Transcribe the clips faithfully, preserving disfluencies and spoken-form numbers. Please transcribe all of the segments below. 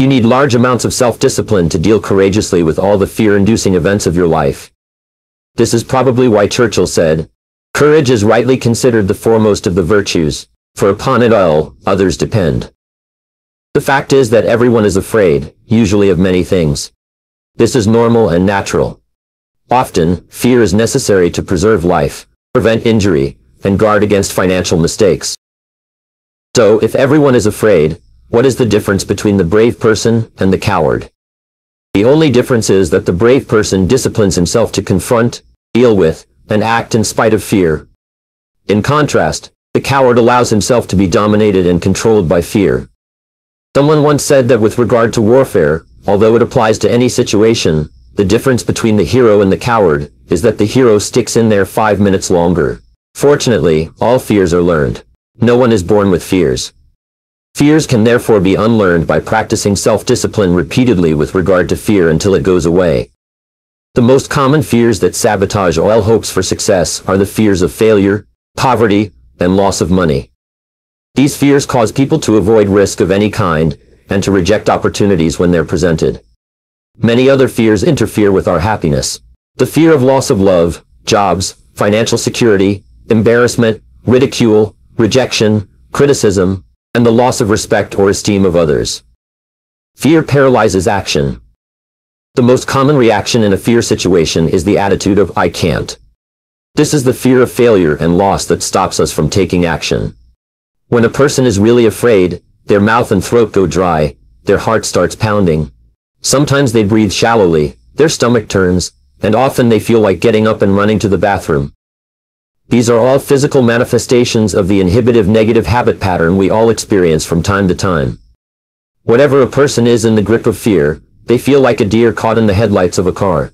You need large amounts of self-discipline to deal courageously with all the fear-inducing events of your life. This is probably why Churchill said, "Courage is rightly considered the foremost of the virtues, for upon it all, others depend." The fact is that everyone is afraid, usually of many things. This is normal and natural. Often, fear is necessary to preserve life, prevent injury, and guard against financial mistakes. So, if everyone is afraid, what is the difference between the brave person and the coward? The only difference is that the brave person disciplines himself to confront, deal with, and act in spite of fear. In contrast, the coward allows himself to be dominated and controlled by fear. Someone once said that with regard to warfare, although it applies to any situation, the difference between the hero and the coward is that the hero sticks in there five minutes longer. Fortunately, all fears are learned. No one is born with fears. Fears can therefore be unlearned by practicing self-discipline repeatedly with regard to fear until it goes away. The most common fears that sabotage all hopes for success are the fears of failure, poverty, and loss of money. These fears cause people to avoid risk of any kind and to reject opportunities when they're presented. Many other fears interfere with our happiness. The fear of loss of love, jobs, financial security, embarrassment, ridicule, rejection, criticism, and the loss of respect or esteem of others. Fear paralyzes action. The most common reaction in a fear situation is the attitude of "I can't." This is the fear of failure and loss that stops us from taking action. When a person is really afraid, their mouth and throat go dry, their heart starts pounding. Sometimes they breathe shallowly, their stomach turns, and often they feel like getting up and running to the bathroom. These are all physical manifestations of the inhibitive negative habit pattern we all experience from time to time. Whatever a person is in the grip of fear, they feel like a deer caught in the headlights of a car.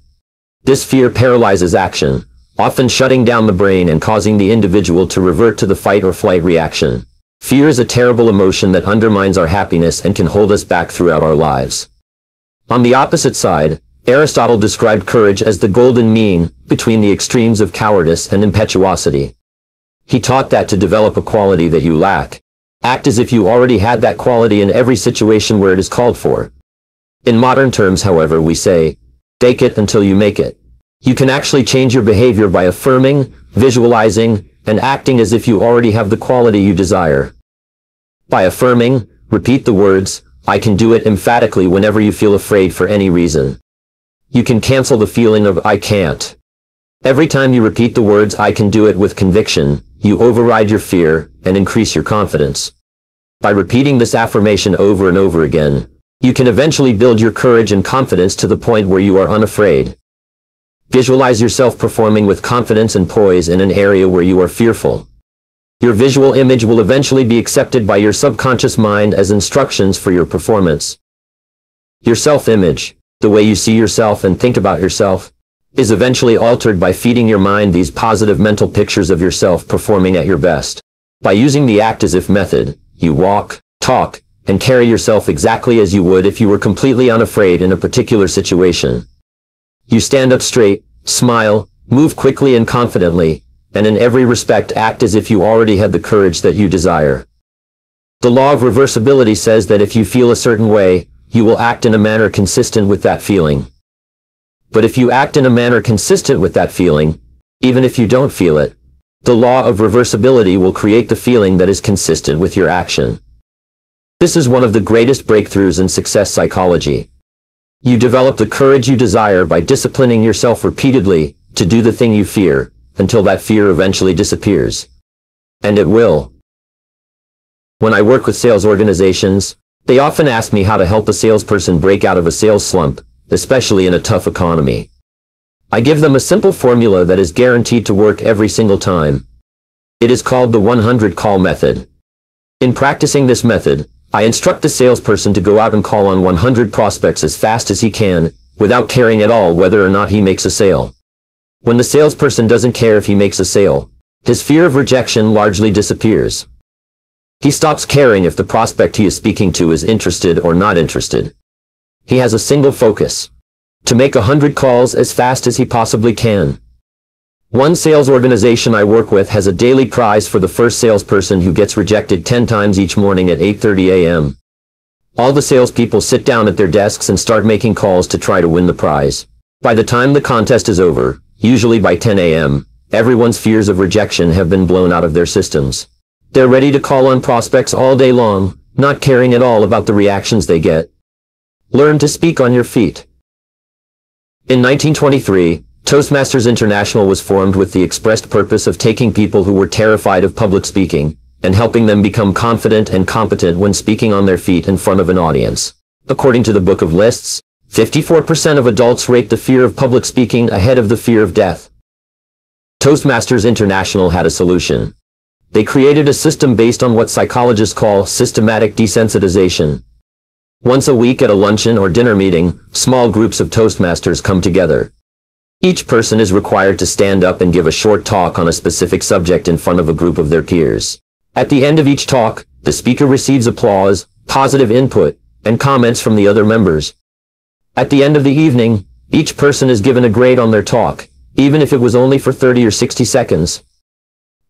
This fear paralyzes action, often shutting down the brain and causing the individual to revert to the fight or flight reaction. Fear is a terrible emotion that undermines our happiness and can hold us back throughout our lives. On the opposite side, Aristotle described courage as the golden mean between the extremes of cowardice and impetuosity. He taught that to develop a quality that you lack, act as if you already had that quality in every situation where it is called for. In modern terms, however, we say, "Fake it until you make it." You can actually change your behavior by affirming, visualizing, and acting as if you already have the quality you desire. By affirming, repeat the words, "I can do it" emphatically whenever you feel afraid for any reason. You can cancel the feeling of "I can't." Every time you repeat the words "I can do it" with conviction, you override your fear and increase your confidence. By repeating this affirmation over and over again, you can eventually build your courage and confidence to the point where you are unafraid. Visualize yourself performing with confidence and poise in an area where you are fearful. Your visual image will eventually be accepted by your subconscious mind as instructions for your performance. Your self-image, the way you see yourself and think about yourself, is eventually altered by feeding your mind these positive mental pictures of yourself performing at your best. By using the act as if method, you walk, talk, and carry yourself exactly as you would if you were completely unafraid in a particular situation. You stand up straight, smile, move quickly and confidently, and in every respect act as if you already had the courage that you desire. The law of reversibility says that if you feel a certain way, you will act in a manner consistent with that feeling. But if you act in a manner consistent with that feeling, even if you don't feel it, the law of reversibility will create the feeling that is consistent with your action. This is one of the greatest breakthroughs in success psychology. You develop the courage you desire by disciplining yourself repeatedly to do the thing you fear, until that fear eventually disappears. And it will. When I work with sales organizations, they often ask me how to help a salesperson break out of a sales slump, especially in a tough economy. I give them a simple formula that is guaranteed to work every single time. It is called the one hundred call method. In practicing this method, I instruct the salesperson to go out and call on one hundred prospects as fast as he can, without caring at all whether or not he makes a sale. When the salesperson doesn't care if he makes a sale, his fear of rejection largely disappears. He stops caring if the prospect he is speaking to is interested or not interested. He has a single focus: to make one hundred calls as fast as he possibly can. One sales organization I work with has a daily prize for the first salesperson who gets rejected ten times each morning at eight thirty a m All the salespeople sit down at their desks and start making calls to try to win the prize. By the time the contest is over, usually by ten a m, everyone's fears of rejection have been blown out of their systems. They're ready to call on prospects all day long, not caring at all about the reactions they get. Learn to speak on your feet. In nineteen twenty-three, Toastmasters International was formed with the expressed purpose of taking people who were terrified of public speaking and helping them become confident and competent when speaking on their feet in front of an audience. According to the Book of Lists, fifty-four percent of adults rate the fear of public speaking ahead of the fear of death. Toastmasters International had a solution. They created a system based on what psychologists call systematic desensitization. Once a week at a luncheon or dinner meeting, small groups of Toastmasters come together. Each person is required to stand up and give a short talk on a specific subject in front of a group of their peers. At the end of each talk, the speaker receives applause, positive input, and comments from the other members. At the end of the evening, each person is given a grade on their talk, even if it was only for thirty or sixty seconds.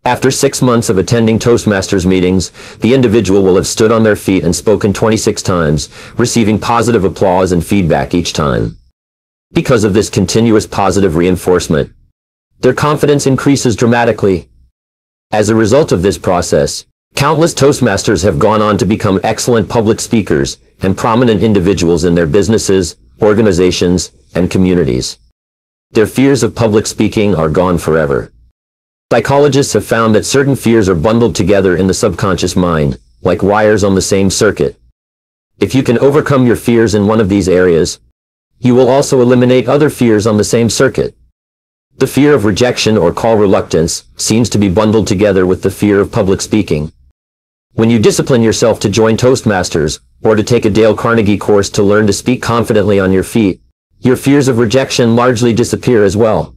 After six months of attending Toastmasters meetings, the individual will have stood on their feet and spoken twenty-six times, receiving positive applause and feedback each time. Because of this continuous positive reinforcement, their confidence increases dramatically. As a result of this process, countless Toastmasters have gone on to become excellent public speakers and prominent individuals in their businesses, organizations, and communities. Their fears of public speaking are gone forever. Psychologists have found that certain fears are bundled together in the subconscious mind, like wires on the same circuit. If you can overcome your fears in one of these areas, you will also eliminate other fears on the same circuit. The fear of rejection or call reluctance seems to be bundled together with the fear of public speaking. When you discipline yourself to join Toastmasters, or to take a Dale Carnegie course to learn to speak confidently on your feet, your fears of rejection largely disappear as well.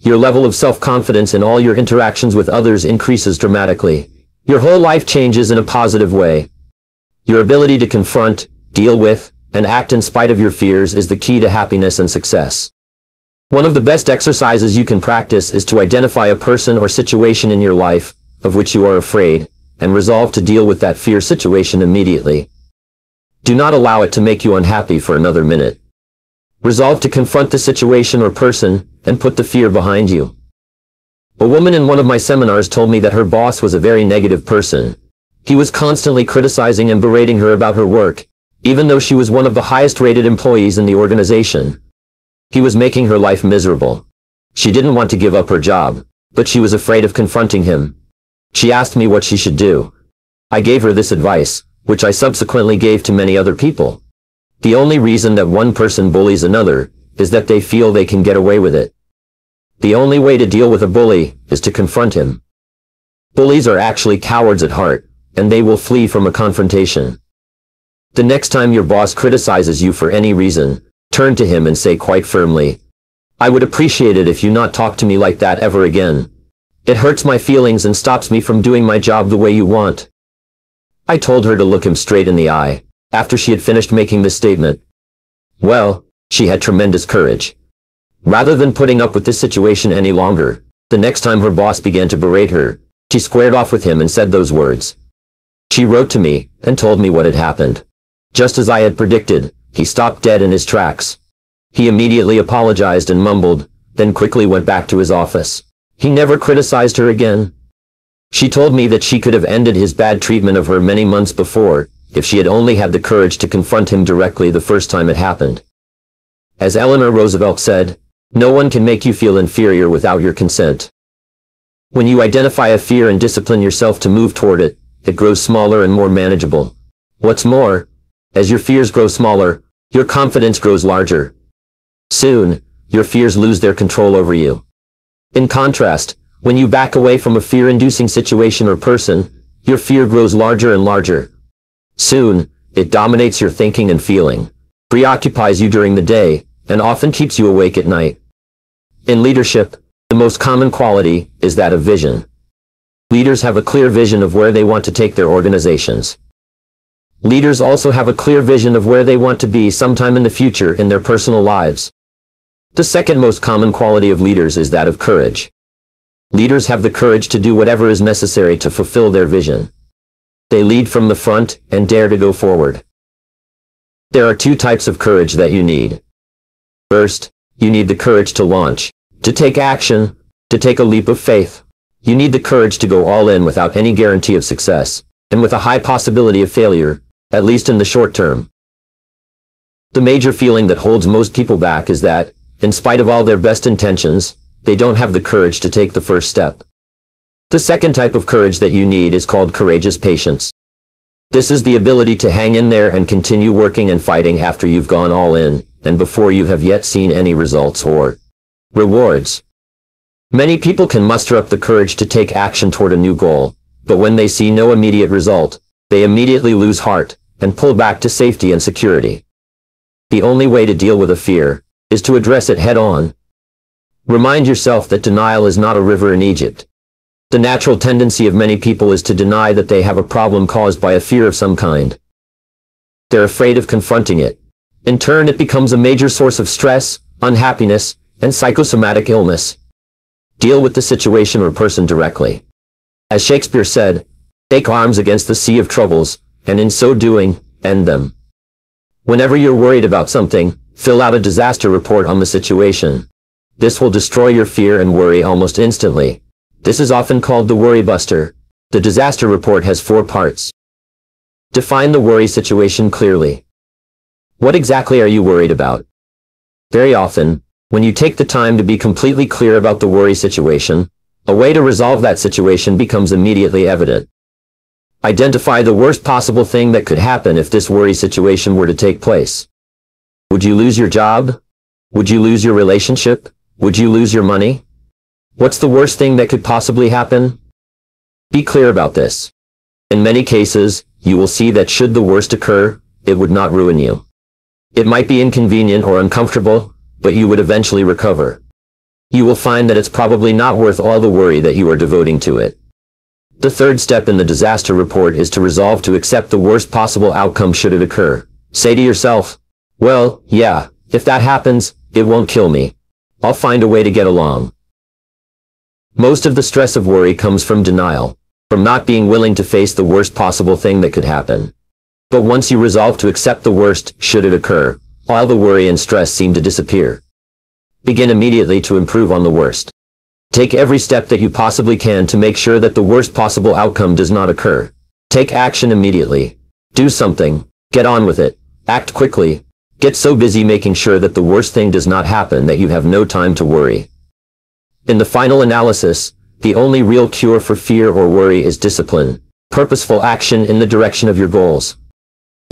Your level of self-confidence in all your interactions with others increases dramatically. Your whole life changes in a positive way. Your ability to confront, deal with, and act in spite of your fears is the key to happiness and success. One of the best exercises you can practice is to identify a person or situation in your life of which you are afraid, and resolve to deal with that fear situation immediately. Do not allow it to make you unhappy for another minute. Resolve to confront the situation or person and put the fear behind you. A woman in one of my seminars told me that her boss was a very negative person. He was constantly criticizing and berating her about her work, even though she was one of the highest-rated employees in the organization. He was making her life miserable. She didn't want to give up her job, but she was afraid of confronting him. She asked me what she should do. I gave her this advice, which I subsequently gave to many other people. The only reason that one person bullies another is that they feel they can get away with it. The only way to deal with a bully is to confront him. Bullies are actually cowards at heart, and they will flee from a confrontation. The next time your boss criticizes you for any reason, turn to him and say quite firmly, "I would appreciate it if you not talk to me like that ever again. It hurts my feelings and stops me from doing my job the way you want." I told her to look him straight in the eye. After she had finished making this statement, well, she had tremendous courage. Rather than putting up with this situation any longer, the next time her boss began to berate her, she squared off with him and said those words. She wrote to me and told me what had happened. Just as I had predicted, he stopped dead in his tracks. He immediately apologized and mumbled, then quickly went back to his office. He never criticized her again. She told me that she could have ended his bad treatment of her many months before, if she had only had the courage to confront him directly the first time it happened. As Eleanor Roosevelt said, "No one can make you feel inferior without your consent." When you identify a fear and discipline yourself to move toward it, it grows smaller and more manageable. What's more, as your fears grow smaller, your confidence grows larger. Soon, your fears lose their control over you. In contrast, when you back away from a fear-inducing situation or person, your fear grows larger and larger. Soon, it dominates your thinking and feeling, preoccupies you during the day, and often keeps you awake at night. In leadership, the most common quality is that of vision. Leaders have a clear vision of where they want to take their organizations. Leaders also have a clear vision of where they want to be sometime in the future in their personal lives. The second most common quality of leaders is that of courage. Leaders have the courage to do whatever is necessary to fulfill their vision. They lead from the front and dare to go forward. There are two types of courage that you need. First, you need the courage to launch, to take action, to take a leap of faith. You need the courage to go all in without any guarantee of success, and with a high possibility of failure, at least in the short term. The major feeling that holds most people back is that, in spite of all their best intentions, they don't have the courage to take the first step. The second type of courage that you need is called courageous patience. This is the ability to hang in there and continue working and fighting after you've gone all in, and before you have yet seen any results or rewards. Many people can muster up the courage to take action toward a new goal, but when they see no immediate result, they immediately lose heart and pull back to safety and security. The only way to deal with a fear is to address it head-on. Remind yourself that denial is not a river in Egypt. The natural tendency of many people is to deny that they have a problem caused by a fear of some kind. They're afraid of confronting it. In turn, it becomes a major source of stress, unhappiness, and psychosomatic illness. Deal with the situation or person directly. As Shakespeare said, "Take arms against the sea of troubles, and in so doing, end them." Whenever you're worried about something, fill out a disaster report on the situation. This will destroy your fear and worry almost instantly. This is often called the worry buster. The disaster report has four parts. Define the worry situation clearly. What exactly are you worried about? Very often, when you take the time to be completely clear about the worry situation, a way to resolve that situation becomes immediately evident. Identify the worst possible thing that could happen if this worry situation were to take place. Would you lose your job? Would you lose your relationship? Would you lose your money? What's the worst thing that could possibly happen? Be clear about this. In many cases, you will see that should the worst occur, it would not ruin you. It might be inconvenient or uncomfortable, but you would eventually recover. You will find that it's probably not worth all the worry that you are devoting to it. The third step in the disaster report is to resolve to accept the worst possible outcome should it occur. Say to yourself, "Well, yeah, if that happens, it won't kill me. I'll find a way to get along." Most of the stress of worry comes from denial, from not being willing to face the worst possible thing that could happen. But once you resolve to accept the worst, should it occur, all the worry and stress seem to disappear. Begin immediately to improve on the worst. Take every step that you possibly can to make sure that the worst possible outcome does not occur. Take action immediately. Do something. Get on with it. Act quickly. Get so busy making sure that the worst thing does not happen that you have no time to worry. In the final analysis, the only real cure for fear or worry is discipline, purposeful action in the direction of your goals.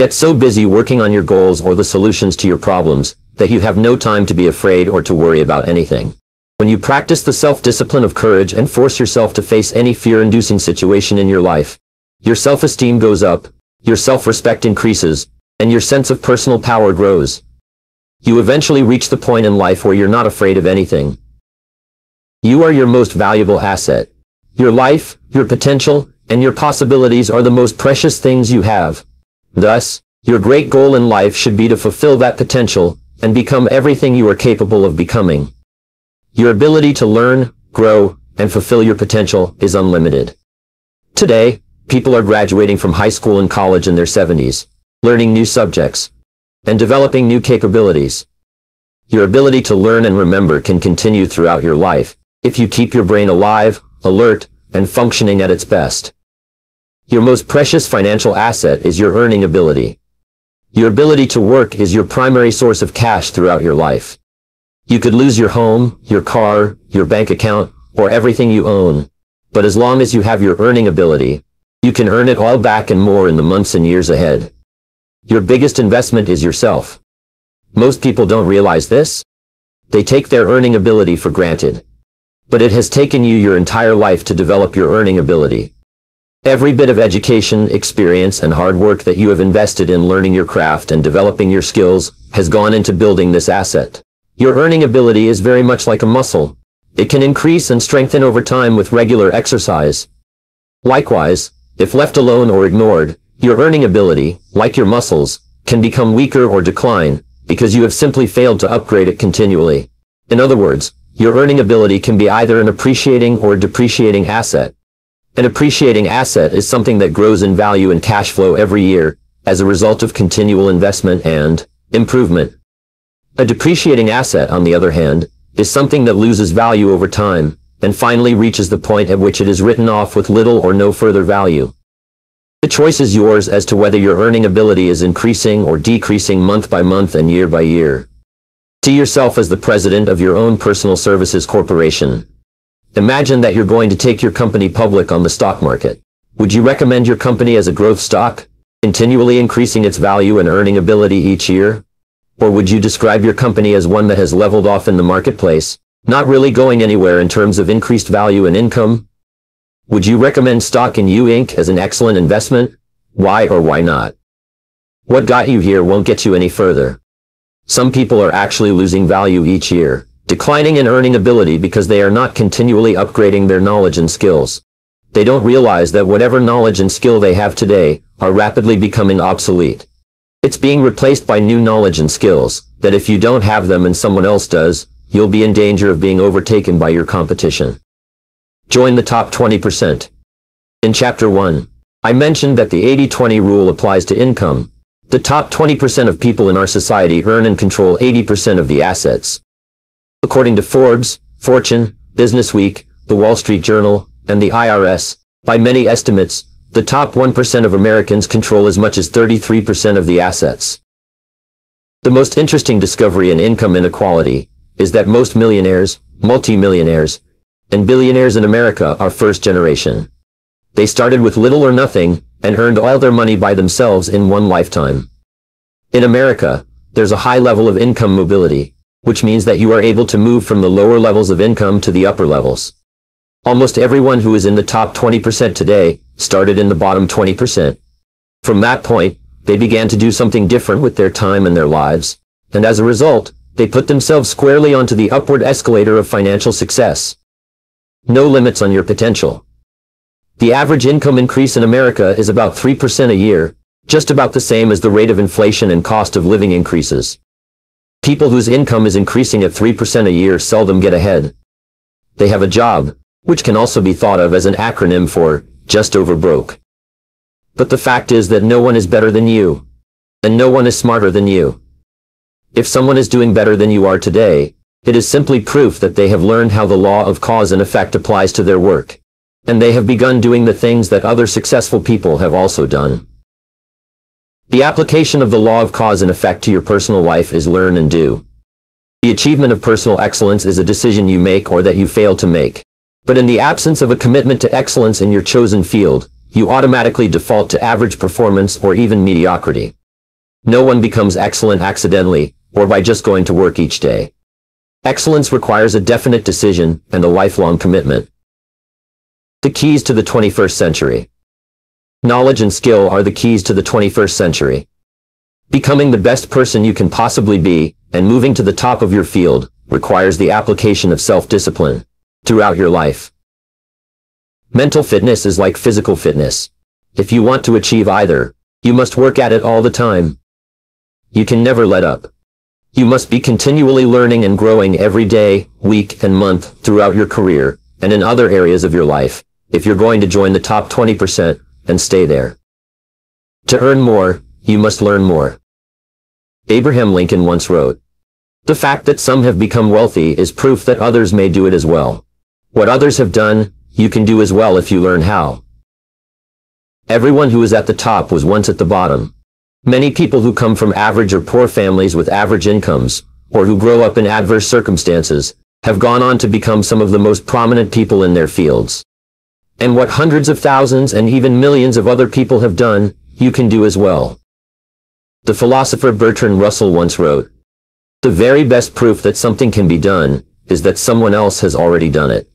Get so busy working on your goals or the solutions to your problems that you have no time to be afraid or to worry about anything. When you practice the self-discipline of courage and force yourself to face any fear-inducing situation in your life, your self-esteem goes up, your self-respect increases, and your sense of personal power grows. You eventually reach the point in life where you're not afraid of anything. You are your most valuable asset. Your life, your potential, and your possibilities are the most precious things you have. Thus, your great goal in life should be to fulfill that potential and become everything you are capable of becoming. Your ability to learn, grow, and fulfill your potential is unlimited. Today, people are graduating from high school and college in their seventies, learning new subjects, and developing new capabilities. Your ability to learn and remember can continue throughout your life, if you keep your brain alive, alert, and functioning at its best. Your most precious financial asset is your earning ability. Your ability to work is your primary source of cash throughout your life. You could lose your home, your car, your bank account, or everything you own, but as long as you have your earning ability, you can earn it all back and more in the months and years ahead. Your biggest investment is yourself. Most people don't realize this. They take their earning ability for granted. But it has taken you your entire life to develop your earning ability. Every bit of education, experience, and hard work that you have invested in learning your craft and developing your skills has gone into building this asset. Your earning ability is very much like a muscle. It can increase and strengthen over time with regular exercise. Likewise, if left alone or ignored, your earning ability, like your muscles, can become weaker or decline because you have simply failed to upgrade it continually. In other words, your earning ability can be either an appreciating or depreciating asset. An appreciating asset is something that grows in value and cash flow every year, as a result of continual investment and improvement. A depreciating asset, on the other hand, is something that loses value over time, and finally reaches the point at which it is written off with little or no further value. The choice is yours as to whether your earning ability is increasing or decreasing month by month and year by year. See yourself as the president of your own personal services corporation. Imagine that you're going to take your company public on the stock market. Would you recommend your company as a growth stock, continually increasing its value and earning ability each year? Or would you describe your company as one that has leveled off in the marketplace, not really going anywhere in terms of increased value and income? Would you recommend stock in U Incorporated as an excellent investment? Why or why not? What got you here won't get you any further. Some people are actually losing value each year, declining in earning ability because they are not continually upgrading their knowledge and skills. They don't realize that whatever knowledge and skill they have today are rapidly becoming obsolete. It's being replaced by new knowledge and skills, that if you don't have them and someone else does, you'll be in danger of being overtaken by your competition. Join the top twenty percent. In Chapter one, I mentioned that the eighty twenty rule applies to income. The top twenty percent of people in our society earn and control eighty percent of the assets. According to Forbes, Fortune, Businessweek, The Wall Street Journal, and the I R S, by many estimates, the top one percent of Americans control as much as thirty-three percent of the assets. The most interesting discovery in income inequality is that most millionaires, multimillionaires, and billionaires in America are first generation. They started with little or nothing and earned all their money by themselves in one lifetime. In America, there's a high level of income mobility, which means that you are able to move from the lower levels of income to the upper levels. Almost everyone who is in the top twenty percent today started in the bottom twenty percent. From that point, they began to do something different with their time and their lives, and as a result, they put themselves squarely onto the upward escalator of financial success. No limits on your potential. The average income increase in America is about three percent a year, just about the same as the rate of inflation and cost of living increases. People whose income is increasing at three percent a year seldom get ahead. They have a job, which can also be thought of as an acronym for just over broke. But the fact is that no one is better than you, and no one is smarter than you. If someone is doing better than you are today, it is simply proof that they have learned how the law of cause and effect applies to their work, and they have begun doing the things that other successful people have also done. The application of the law of cause and effect to your personal life is learn and do. The achievement of personal excellence is a decision you make or that you fail to make. But in the absence of a commitment to excellence in your chosen field, you automatically default to average performance or even mediocrity. No one becomes excellent accidentally, or by just going to work each day. Excellence requires a definite decision and a lifelong commitment. The keys to the twenty-first century. Knowledge and skill are the keys to the twenty-first century. Becoming the best person you can possibly be and moving to the top of your field requires the application of self-discipline throughout your life. Mental fitness is like physical fitness. If you want to achieve either, you must work at it all the time. You can never let up. You must be continually learning and growing every day, week, and month throughout your career, and in other areas of your life, if you're going to join the top twenty percent and stay there. To earn more, you must learn more. Abraham Lincoln once wrote, "The fact that some have become wealthy is proof that others may do it as well. What others have done, you can do as well if you learn how." Everyone who is at the top was once at the bottom. Many people who come from average or poor families with average incomes, or who grow up in adverse circumstances, have gone on to become some of the most prominent people in their fields. And what hundreds of thousands and even millions of other people have done, you can do as well. The philosopher Bertrand Russell once wrote, "The very best proof that something can be done is that someone else has already done it."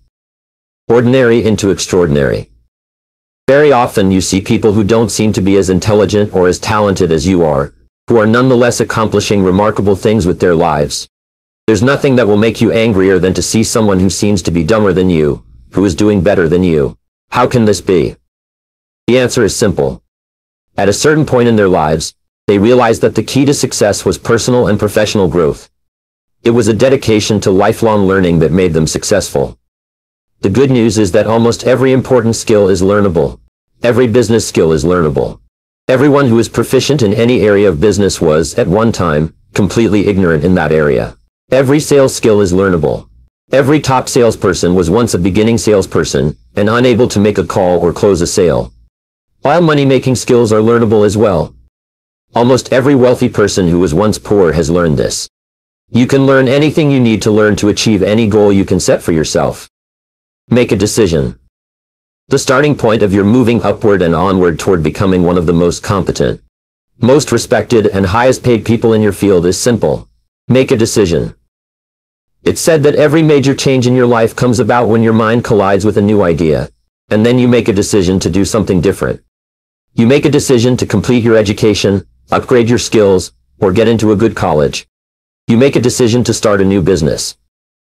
Ordinary into extraordinary. Very often you see people who don't seem to be as intelligent or as talented as you are, who are nonetheless accomplishing remarkable things with their lives. There's nothing that will make you angrier than to see someone who seems to be dumber than you, who is doing better than you. How can this be? The answer is simple. At a certain point in their lives, they realized that the key to success was personal and professional growth. It was a dedication to lifelong learning that made them successful. The good news is that almost every important skill is learnable. Every business skill is learnable. Everyone who is proficient in any area of business was, at one time, completely ignorant in that area. Every sales skill is learnable. Every top salesperson was once a beginning salesperson, and unable to make a call or close a sale. All money-making skills are learnable as well. Almost every wealthy person who was once poor has learned this. You can learn anything you need to learn to achieve any goal you can set for yourself. Make a decision. The starting point of your moving upward and onward toward becoming one of the most competent, most respected and highest paid people in your field is simple. Make a decision. It's said that every major change in your life comes about when your mind collides with a new idea, and then you make a decision to do something different. You make a decision to complete your education, upgrade your skills, or get into a good college. You make a decision to start a new business.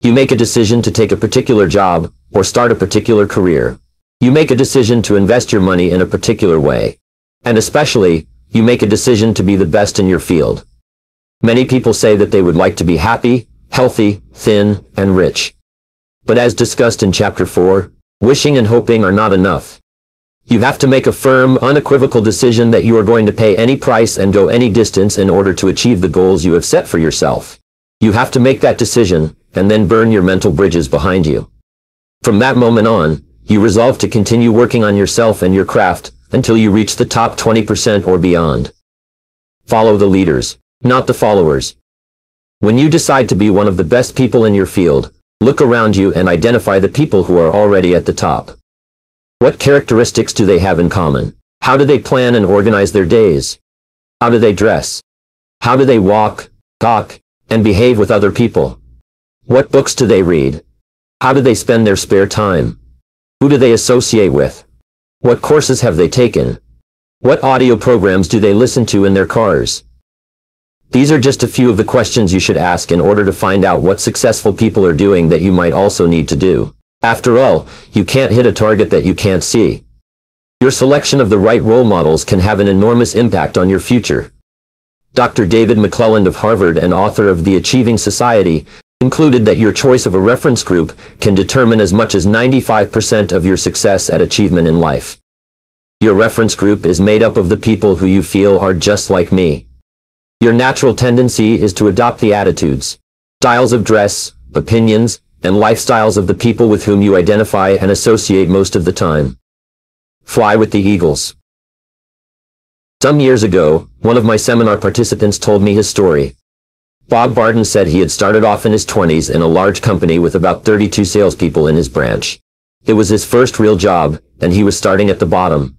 You make a decision to take a particular job, or start a particular career. You make a decision to invest your money in a particular way. And especially, you make a decision to be the best in your field. Many people say that they would like to be happy, healthy, thin, and rich. But as discussed in Chapter four, wishing and hoping are not enough. You have to make a firm, unequivocal decision that you are going to pay any price and go any distance in order to achieve the goals you have set for yourself. You have to make that decision, and then burn your mental bridges behind you. From that moment on, you resolve to continue working on yourself and your craft, until you reach the top twenty percent or beyond. Follow the leaders, not the followers. When you decide to be one of the best people in your field, look around you and identify the people who are already at the top. What characteristics do they have in common? How do they plan and organize their days? How do they dress? How do they walk, talk, and behave with other people? What books do they read? How do they spend their spare time? Who do they associate with? What courses have they taken? What audio programs do they listen to in their cars? These are just a few of the questions you should ask in order to find out what successful people are doing that you might also need to do. After all, you can't hit a target that you can't see. Your selection of the right role models can have an enormous impact on your future. Doctor David McClelland of Harvard and author of The Achieving Society concluded that your choice of a reference group can determine as much as ninety-five percent of your success at achievement in life. Your reference group is made up of the people who you feel are just like me. Your natural tendency is to adopt the attitudes, styles of dress, opinions, and lifestyles of the people with whom you identify and associate most of the time. Fly with the eagles. Some years ago, one of my seminar participants told me his story. Bob Barton said he had started off in his twenties in a large company with about thirty-two salespeople in his branch. It was his first real job, and he was starting at the bottom.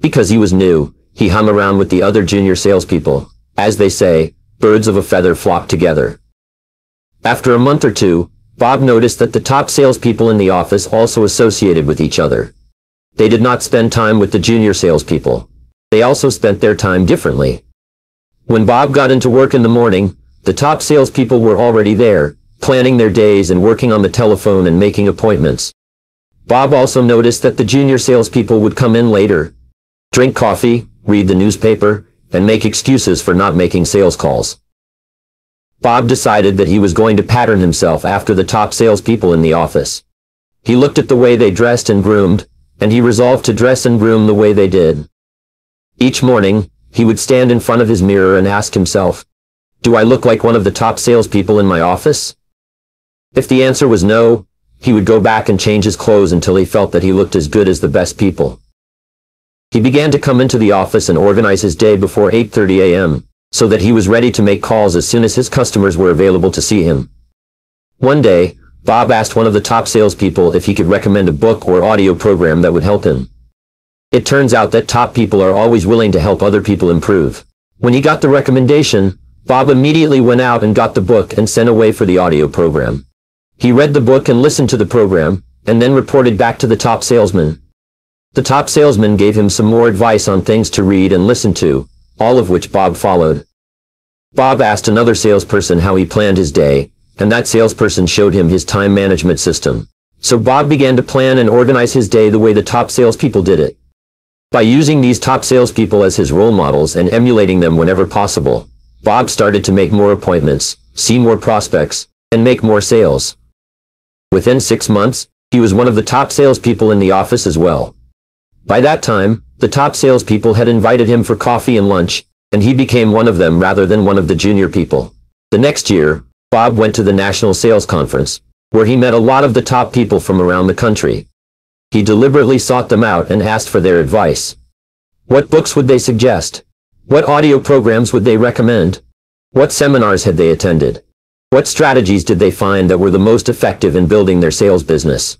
Because he was new, he hung around with the other junior salespeople. As they say, birds of a feather flock together. After a month or two, Bob noticed that the top salespeople in the office also associated with each other. They did not spend time with the junior salespeople. They also spent their time differently. When Bob got into work in the morning, the top salespeople were already there, planning their days and working on the telephone and making appointments. Bob also noticed that the junior salespeople would come in later, drink coffee, read the newspaper, and make excuses for not making sales calls. Bob decided that he was going to pattern himself after the top salespeople in the office. He looked at the way they dressed and groomed, and he resolved to dress and groom the way they did. Each morning, he would stand in front of his mirror and ask himself, "Do I look like one of the top salespeople in my office?" If the answer was no, he would go back and change his clothes until he felt that he looked as good as the best people. He began to come into the office and organize his day before eight thirty a m, so that he was ready to make calls as soon as his customers were available to see him. One day, Bob asked one of the top salespeople if he could recommend a book or audio program that would help him. It turns out that top people are always willing to help other people improve. When he got the recommendation, Bob immediately went out and got the book and sent away for the audio program. He read the book and listened to the program, and then reported back to the top salesman. The top salesman gave him some more advice on things to read and listen to, all of which Bob followed. Bob asked another salesperson how he planned his day, and that salesperson showed him his time management system. So Bob began to plan and organize his day the way the top salespeople did it. By using these top salespeople as his role models and emulating them whenever possible, Bob started to make more appointments, see more prospects, and make more sales. Within six months, he was one of the top salespeople in the office as well. By that time, The top salespeople had invited him for coffee and lunch, and he became one of them rather than one of the junior people. The next year, Bob went to the National Sales Conference, where he met a lot of the top people from around the country. He deliberately sought them out and asked for their advice. What books would they suggest? What audio programs would they recommend? What seminars had they attended? What strategies did they find that were the most effective in building their sales business?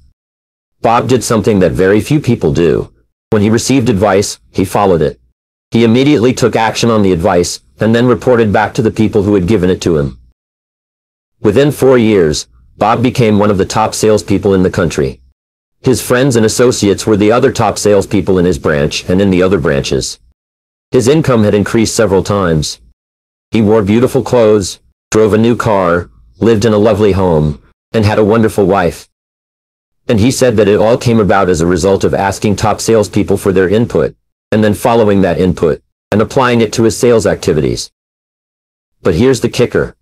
Bob did something that very few people do. When he received advice, he followed it. He immediately took action on the advice and then reported back to the people who had given it to him. Within four years, Bob became one of the top salespeople in the country. His friends and associates were the other top salespeople in his branch and in the other branches. His income had increased several times. He wore beautiful clothes, drove a new car, lived in a lovely home, and had a wonderful wife. And he said that it all came about as a result of asking top salespeople for their input, and then following that input, and applying it to his sales activities. But here's the kicker.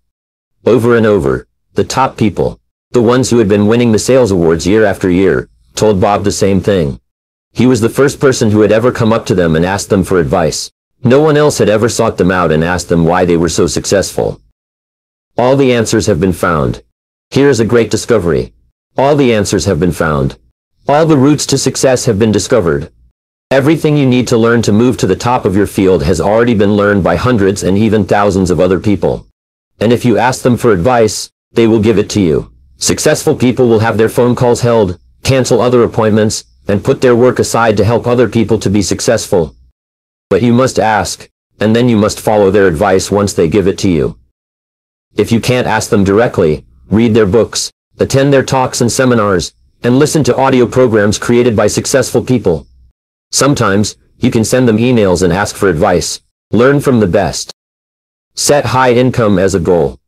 Over and over, the top people, the ones who had been winning the sales awards year after year, told Bob the same thing. He was the first person who had ever come up to them and asked them for advice. No one else had ever sought them out and asked them why they were so successful. All the answers have been found. Here is a great discovery. All the answers have been found. All the routes to success have been discovered. Everything you need to learn to move to the top of your field has already been learned by hundreds and even thousands of other people. And if you ask them for advice, they will give it to you. Successful people will have their phone calls held, cancel other appointments, and put their work aside to help other people to be successful. But you must ask, and then you must follow their advice once they give it to you. If you can't ask them directly, read their books, attend their talks and seminars, and listen to audio programs created by successful people. Sometimes, you can send them emails and ask for advice. Learn from the best. Set high income as a goal.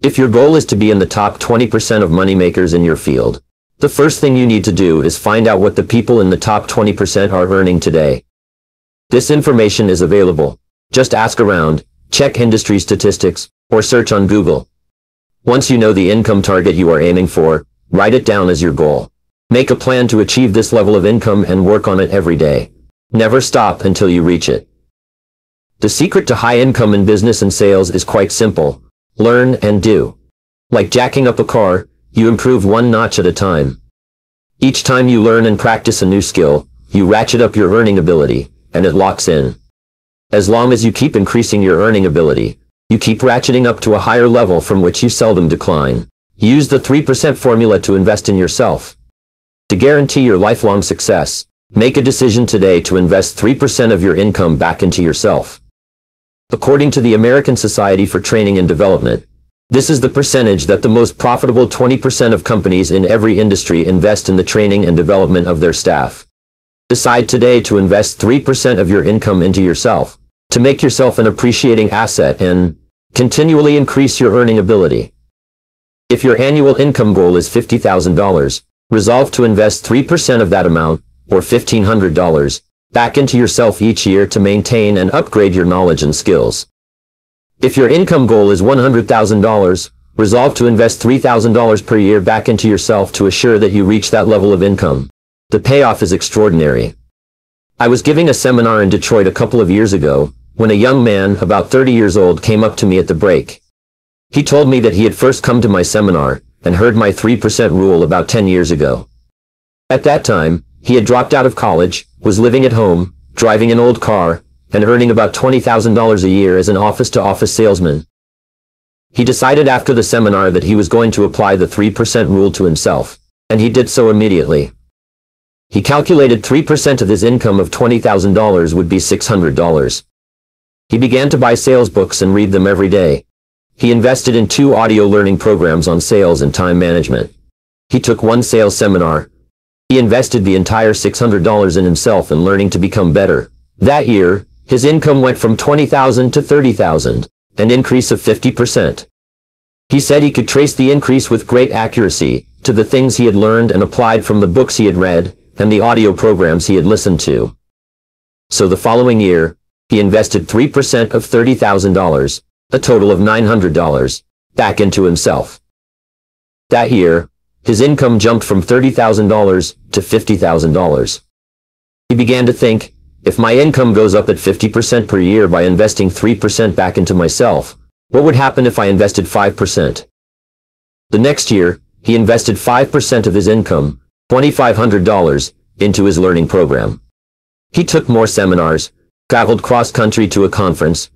If your goal is to be in the top twenty percent of moneymakers in your field, the first thing you need to do is find out what the people in the top twenty percent are earning today. This information is available. Just ask around, check industry statistics, or search on Google. Once you know the income target you are aiming for, write it down as your goal. Make a plan to achieve this level of income and work on it every day. Never stop until you reach it. The secret to high income in business and sales is quite simple. Learn and do. Like jacking up a car, you improve one notch at a time. Each time you learn and practice a new skill, you ratchet up your earning ability, and it locks in. As long as you keep increasing your earning ability, you keep ratcheting up to a higher level from which you seldom decline. Use the three percent formula to invest in yourself. To guarantee your lifelong success, make a decision today to invest three percent of your income back into yourself. According to the American Society for Training and Development, this is the percentage that the most profitable twenty percent of companies in every industry invest in the training and development of their staff. Decide today to invest three percent of your income into yourself, to make yourself an appreciating asset and continually increase your earning ability. If your annual income goal is fifty thousand dollars, resolve to invest three percent of that amount, or fifteen hundred dollars, back into yourself each year to maintain and upgrade your knowledge and skills. If your income goal is one hundred thousand dollars, resolve to invest three thousand dollars per year back into yourself to assure that you reach that level of income. The payoff is extraordinary. I was giving a seminar in Detroit a couple of years ago, when a young man about thirty years old came up to me at the break. He told me that he had first come to my seminar and heard my three percent rule about ten years ago. At that time, he had dropped out of college, was living at home, driving an old car, and earning about twenty thousand dollars a year as an office-to-office salesman. He decided after the seminar that he was going to apply the three percent rule to himself, and he did so immediately. He calculated three percent of his income of twenty thousand dollars would be six hundred dollars. He began to buy sales books and read them every day. He invested in two audio learning programs on sales and time management. He took one sales seminar. He invested the entire six hundred dollars in himself and learning to become better. That year, his income went from twenty thousand dollars to thirty thousand dollars, an increase of fifty percent. He said he could trace the increase with great accuracy to the things he had learned and applied from the books he had read and the audio programs he had listened to. So the following year, he invested three percent of thirty thousand dollars. A total of nine hundred dollars, back into himself. That year, his income jumped from thirty thousand dollars to fifty thousand dollars. He began to think, if my income goes up at fifty percent per year by investing three percent back into myself, what would happen if I invested five percent? The next year, he invested five percent of his income, two thousand five hundred dollars, into his learning program. He took more seminars, traveled cross-country to a conference,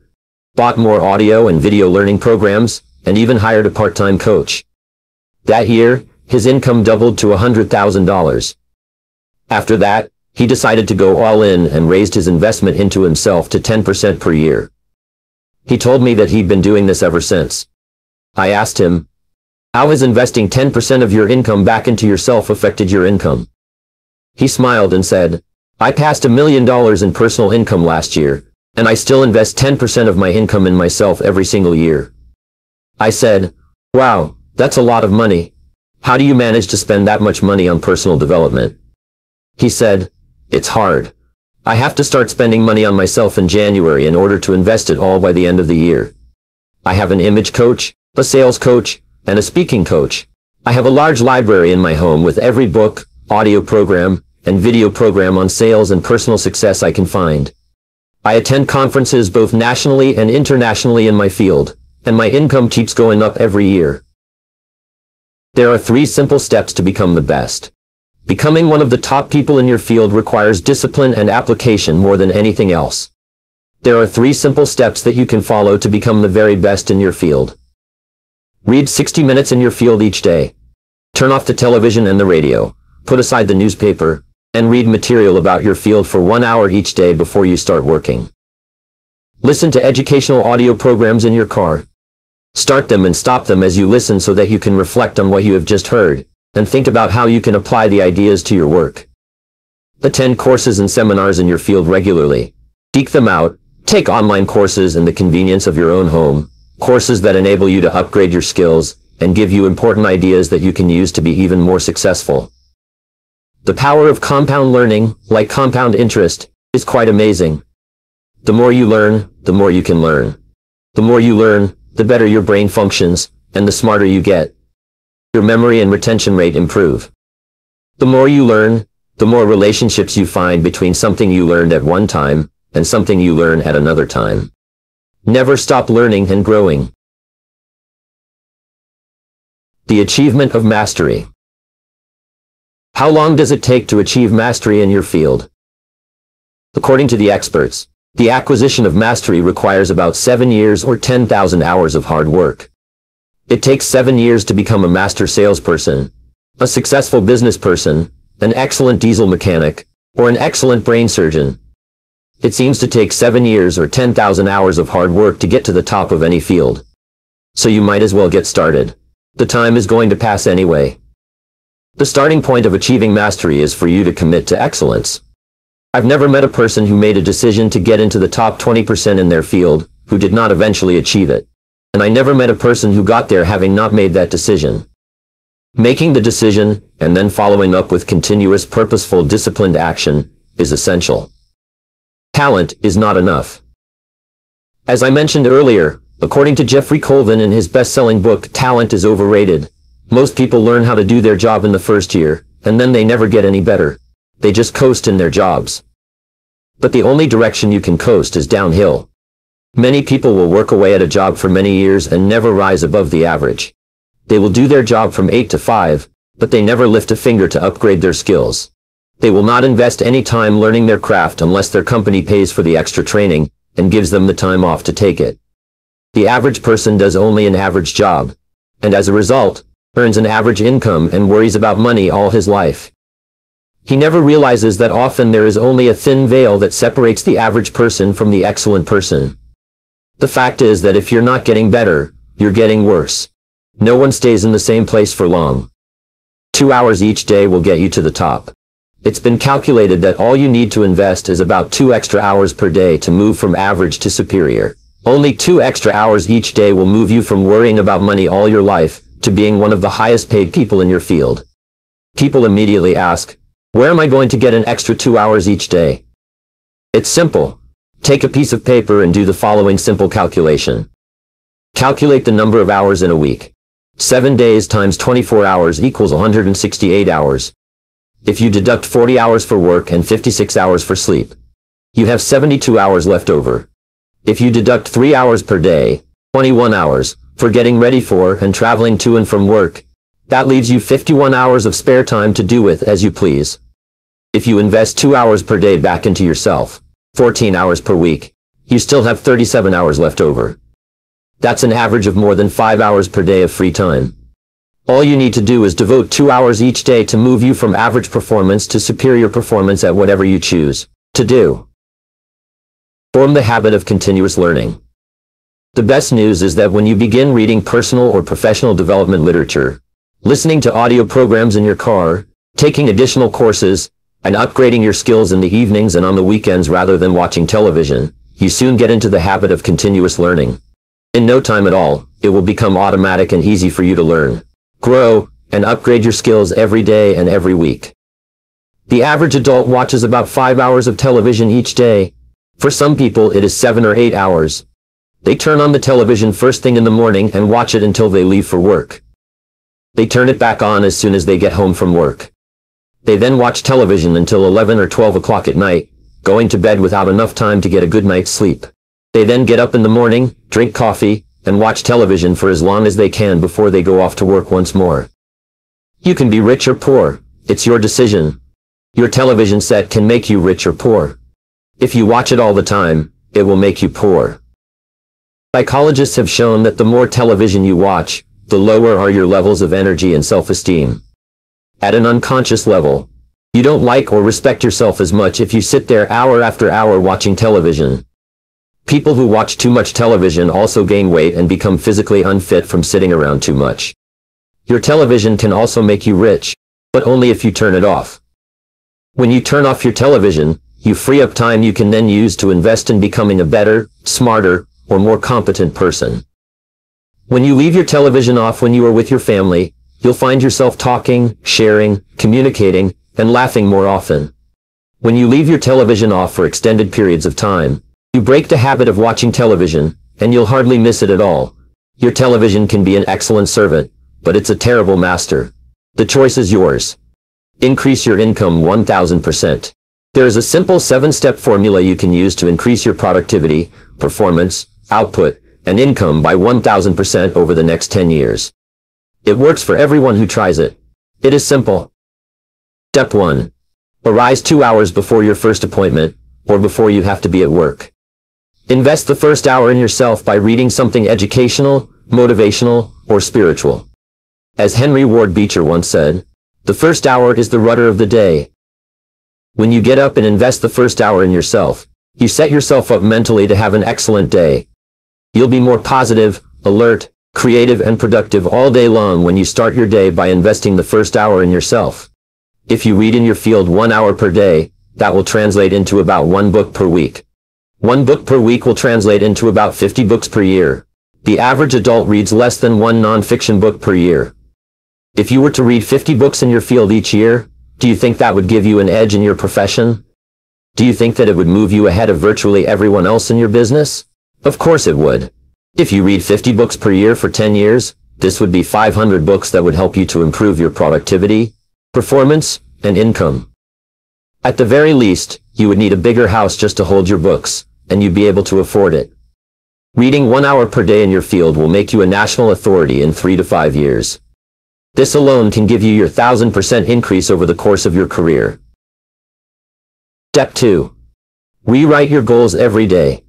bought more audio and video learning programs, and even hired a part-time coach. That year, his income doubled to one hundred thousand dollars. After that, he decided to go all in and raised his investment into himself to ten percent per year. He told me that he'd been doing this ever since. I asked him, how has investing ten percent of your income back into yourself affected your income? He smiled and said, I passed a million dollars in personal income last year, and I still invest ten percent of my income in myself every single year. I said, wow, that's a lot of money. How do you manage to spend that much money on personal development? He said, it's hard. I have to start spending money on myself in January in order to invest it all by the end of the year. I have an image coach, a sales coach, and a speaking coach. I have a large library in my home with every book, audio program, and video program on sales and personal success I can find. I attend conferences both nationally and internationally in my field, and my income keeps going up every year. There are three simple steps to become the best. Becoming one of the top people in your field requires discipline and application more than anything else. There are three simple steps that you can follow to become the very best in your field. Read sixty minutes in your field each day. Turn off the television and the radio. Put aside the newspaper, and read material about your field for one hour each day before you start working. Listen to educational audio programs in your car. Start them and stop them as you listen so that you can reflect on what you have just heard, and think about how you can apply the ideas to your work. Attend courses and seminars in your field regularly. Seek them out. Take online courses in the convenience of your own home, courses that enable you to upgrade your skills, and give you important ideas that you can use to be even more successful. The power of compound learning, like compound interest, is quite amazing. The more you learn, the more you can learn. The more you learn, the better your brain functions, and the smarter you get. Your memory and retention rate improve. The more you learn, the more relationships you find between something you learned at one time and something you learn at another time. Never stop learning and growing. The achievement of mastery. How long does it take to achieve mastery in your field? According to the experts, the acquisition of mastery requires about seven years or ten thousand hours of hard work. It takes seven years to become a master salesperson, a successful business person, an excellent diesel mechanic, or an excellent brain surgeon. It seems to take seven years or ten thousand hours of hard work to get to the top of any field. So you might as well get started. The time is going to pass anyway. The starting point of achieving mastery is for you to commit to excellence. I've never met a person who made a decision to get into the top twenty percent in their field who did not eventually achieve it. And I never met a person who got there having not made that decision. Making the decision and then following up with continuous, purposeful, disciplined action is essential. Talent is not enough. As I mentioned earlier, according to Jeffrey Colvin in his best-selling book, Talent is Overrated, most people learn how to do their job in the first year, and then they never get any better. They just coast in their jobs. But the only direction you can coast is downhill. Many people will work away at a job for many years and never rise above the average. They will do their job from eight to five, but they never lift a finger to upgrade their skills. They will not invest any time learning their craft unless their company pays for the extra training and gives them the time off to take it. The average person does only an average job, and as a result, earns an average income and worries about money all his life. He never realizes that often there is only a thin veil that separates the average person from the excellent person. The fact is that if you're not getting better, you're getting worse. No one stays in the same place for long. Two hours each day will get you to the top. It's been calculated that all you need to invest is about two extra hours per day to move from average to superior. Only two extra hours each day will move you from worrying about money all your life to being one of the highest paid people in your field. People immediately ask, where am I going to get an extra two hours each day? It's simple. Take a piece of paper and do the following simple calculation. Calculate the number of hours in a week. seven days times twenty-four hours equals one hundred sixty-eight hours. If you deduct forty hours for work and fifty-six hours for sleep, you have seventy-two hours left over. If you deduct three hours per day, twenty-one hours, for getting ready for and traveling to and from work, that leaves you fifty-one hours of spare time to do with as you please. If you invest two hours per day back into yourself, fourteen hours per week, you still have thirty-seven hours left over. That's an average of more than five hours per day of free time. All you need to do is devote two hours each day to move you from average performance to superior performance at whatever you choose to do. Form the habit of continuous learning. The best news is that when you begin reading personal or professional development literature, listening to audio programs in your car, taking additional courses, and upgrading your skills in the evenings and on the weekends rather than watching television, you soon get into the habit of continuous learning. In no time at all, it will become automatic and easy for you to learn, grow, and upgrade your skills every day and every week. The average adult watches about five hours of television each day. For some people, it is seven or eight hours. They turn on the television first thing in the morning and watch it until they leave for work. They turn it back on as soon as they get home from work. They then watch television until eleven or twelve o'clock at night, going to bed without enough time to get a good night's sleep. They then get up in the morning, drink coffee, and watch television for as long as they can before they go off to work once more. You can be rich or poor. It's your decision. Your television set can make you rich or poor. If you watch it all the time, it will make you poor. Psychologists have shown that the more television you watch, the lower are your levels of energy and self-esteem. At an unconscious level, you don't like or respect yourself as much if you sit there hour after hour watching television. People who watch too much television also gain weight and become physically unfit from sitting around too much. Your television can also make you rich, but only if you turn it off. When you turn off your television, you free up time you can then use to invest in becoming a better, smarter, or more competent person. When you leave your television off when you are with your family, you'll find yourself talking, sharing, communicating, and laughing more often. When you leave your television off for extended periods of time, you break the habit of watching television, and you'll hardly miss it at all. Your television can be an excellent servant, but it's a terrible master. The choice is yours. Increase your income one thousand percent. There is a simple seven-step formula you can use to increase your productivity, performance, output, and income by one thousand percent over the next ten years. It works for everyone who tries it. It is simple. Step one. Arise two hours before your first appointment, or before you have to be at work. Invest the first hour in yourself by reading something educational, motivational, or spiritual. As Henry Ward Beecher once said, the first hour is the rudder of the day. When you get up and invest the first hour in yourself, you set yourself up mentally to have an excellent day. You'll be more positive, alert, creative, and productive all day long when you start your day by investing the first hour in yourself. If you read in your field one hour per day, that will translate into about one book per week. One book per week will translate into about fifty books per year. The average adult reads less than one nonfiction book per year. If you were to read fifty books in your field each year, do you think that would give you an edge in your profession? Do you think that it would move you ahead of virtually everyone else in your business? Of course it would. If you read fifty books per year for ten years, this would be five hundred books that would help you to improve your productivity, performance, and income. At the very least, you would need a bigger house just to hold your books, and you'd be able to afford it. Reading one hour per day in your field will make you a national authority in three to five years. This alone can give you your thousand percent increase over the course of your career. Step two. Rewrite your goals every day.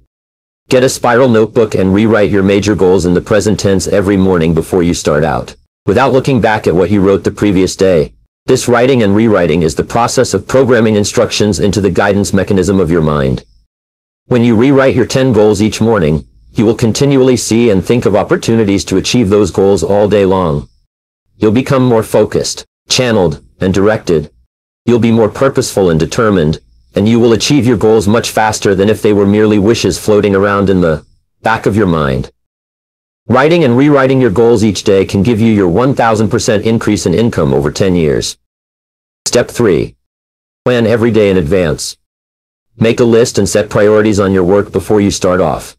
Get a spiral notebook and rewrite your major goals in the present tense every morning before you start out, without looking back at what you wrote the previous day. This writing and rewriting is the process of programming instructions into the guidance mechanism of your mind. When you rewrite your ten goals each morning, you will continually see and think of opportunities to achieve those goals all day long. You'll become more focused, channeled, and directed. You'll be more purposeful and determined, and you will achieve your goals much faster than if they were merely wishes floating around in the back of your mind. Writing and rewriting your goals each day can give you your one thousand percent increase in income over ten years. Step three. Plan every day in advance. Make a list and set priorities on your work before you start off.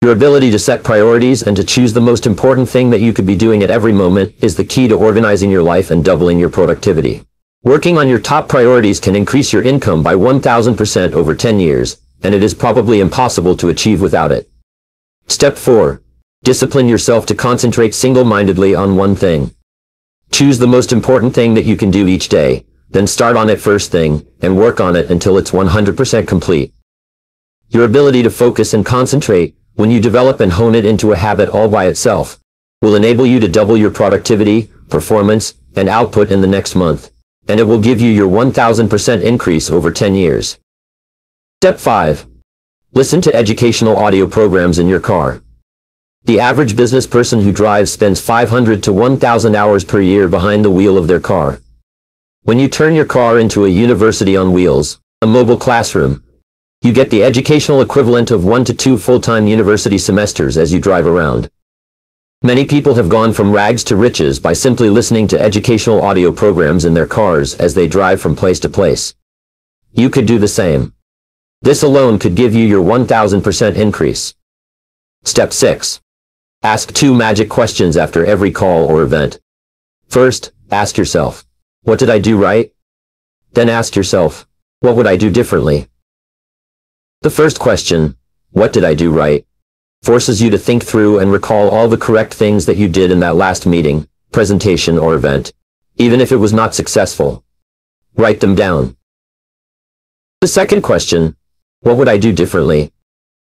Your ability to set priorities and to choose the most important thing that you could be doing at every moment is the key to organizing your life and doubling your productivity. Working on your top priorities can increase your income by one thousand percent over ten years, and it is probably impossible to achieve without it. Step four. Discipline yourself to concentrate single-mindedly on one thing. Choose the most important thing that you can do each day, then start on it first thing, and work on it until it's one hundred percent complete. Your ability to focus and concentrate, when you develop and hone it into a habit all by itself, will enable you to double your productivity, performance, and output in the next month, and it will give you your one thousand percent increase over ten years. Step five. Listen to educational audio programs in your car. The average business person who drives spends five hundred to one thousand hours per year behind the wheel of their car. When you turn your car into a university on wheels, a mobile classroom, you get the educational equivalent of one to two full-time university semesters as you drive around. Many people have gone from rags to riches by simply listening to educational audio programs in their cars as they drive from place to place. You could do the same. This alone could give you your one thousand percent increase. Step six. Ask two magic questions after every call or event. First, ask yourself, what did I do right? Then ask yourself, what would I do differently? The first question, what did I do right, forces you to think through and recall all the correct things that you did in that last meeting, presentation, or event, even if it was not successful. Write them down. The second question, what would I do differently,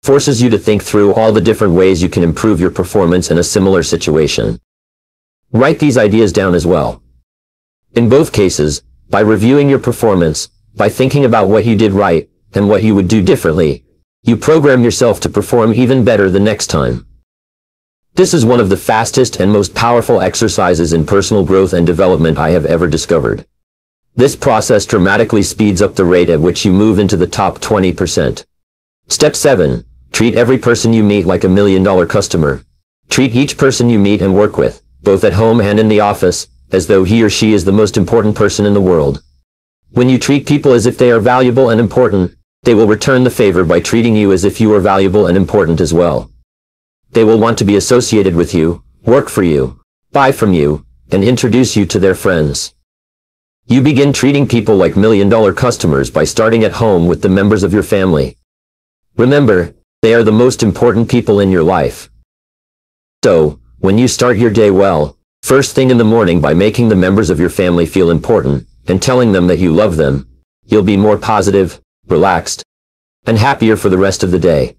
forces you to think through all the different ways you can improve your performance in a similar situation. Write these ideas down as well. In both cases, by reviewing your performance, by thinking about what you did right, and what you would do differently, you program yourself to perform even better the next time. This is one of the fastest and most powerful exercises in personal growth and development I have ever discovered. This process dramatically speeds up the rate at which you move into the top twenty percent. Step seven. Treat every person you meet like a million-dollar customer. Treat each person you meet and work with, both at home and in the office, as though he or she is the most important person in the world. When you treat people as if they are valuable and important, they will return the favor by treating you as if you are valuable and important as well. They will want to be associated with you, work for you, buy from you, and introduce you to their friends. You begin treating people like million-dollar customers by starting at home with the members of your family. Remember, they are the most important people in your life. So, when you start your day well, first thing in the morning by making the members of your family feel important, and telling them that you love them, you'll be more positive, relaxed, and happier for the rest of the day.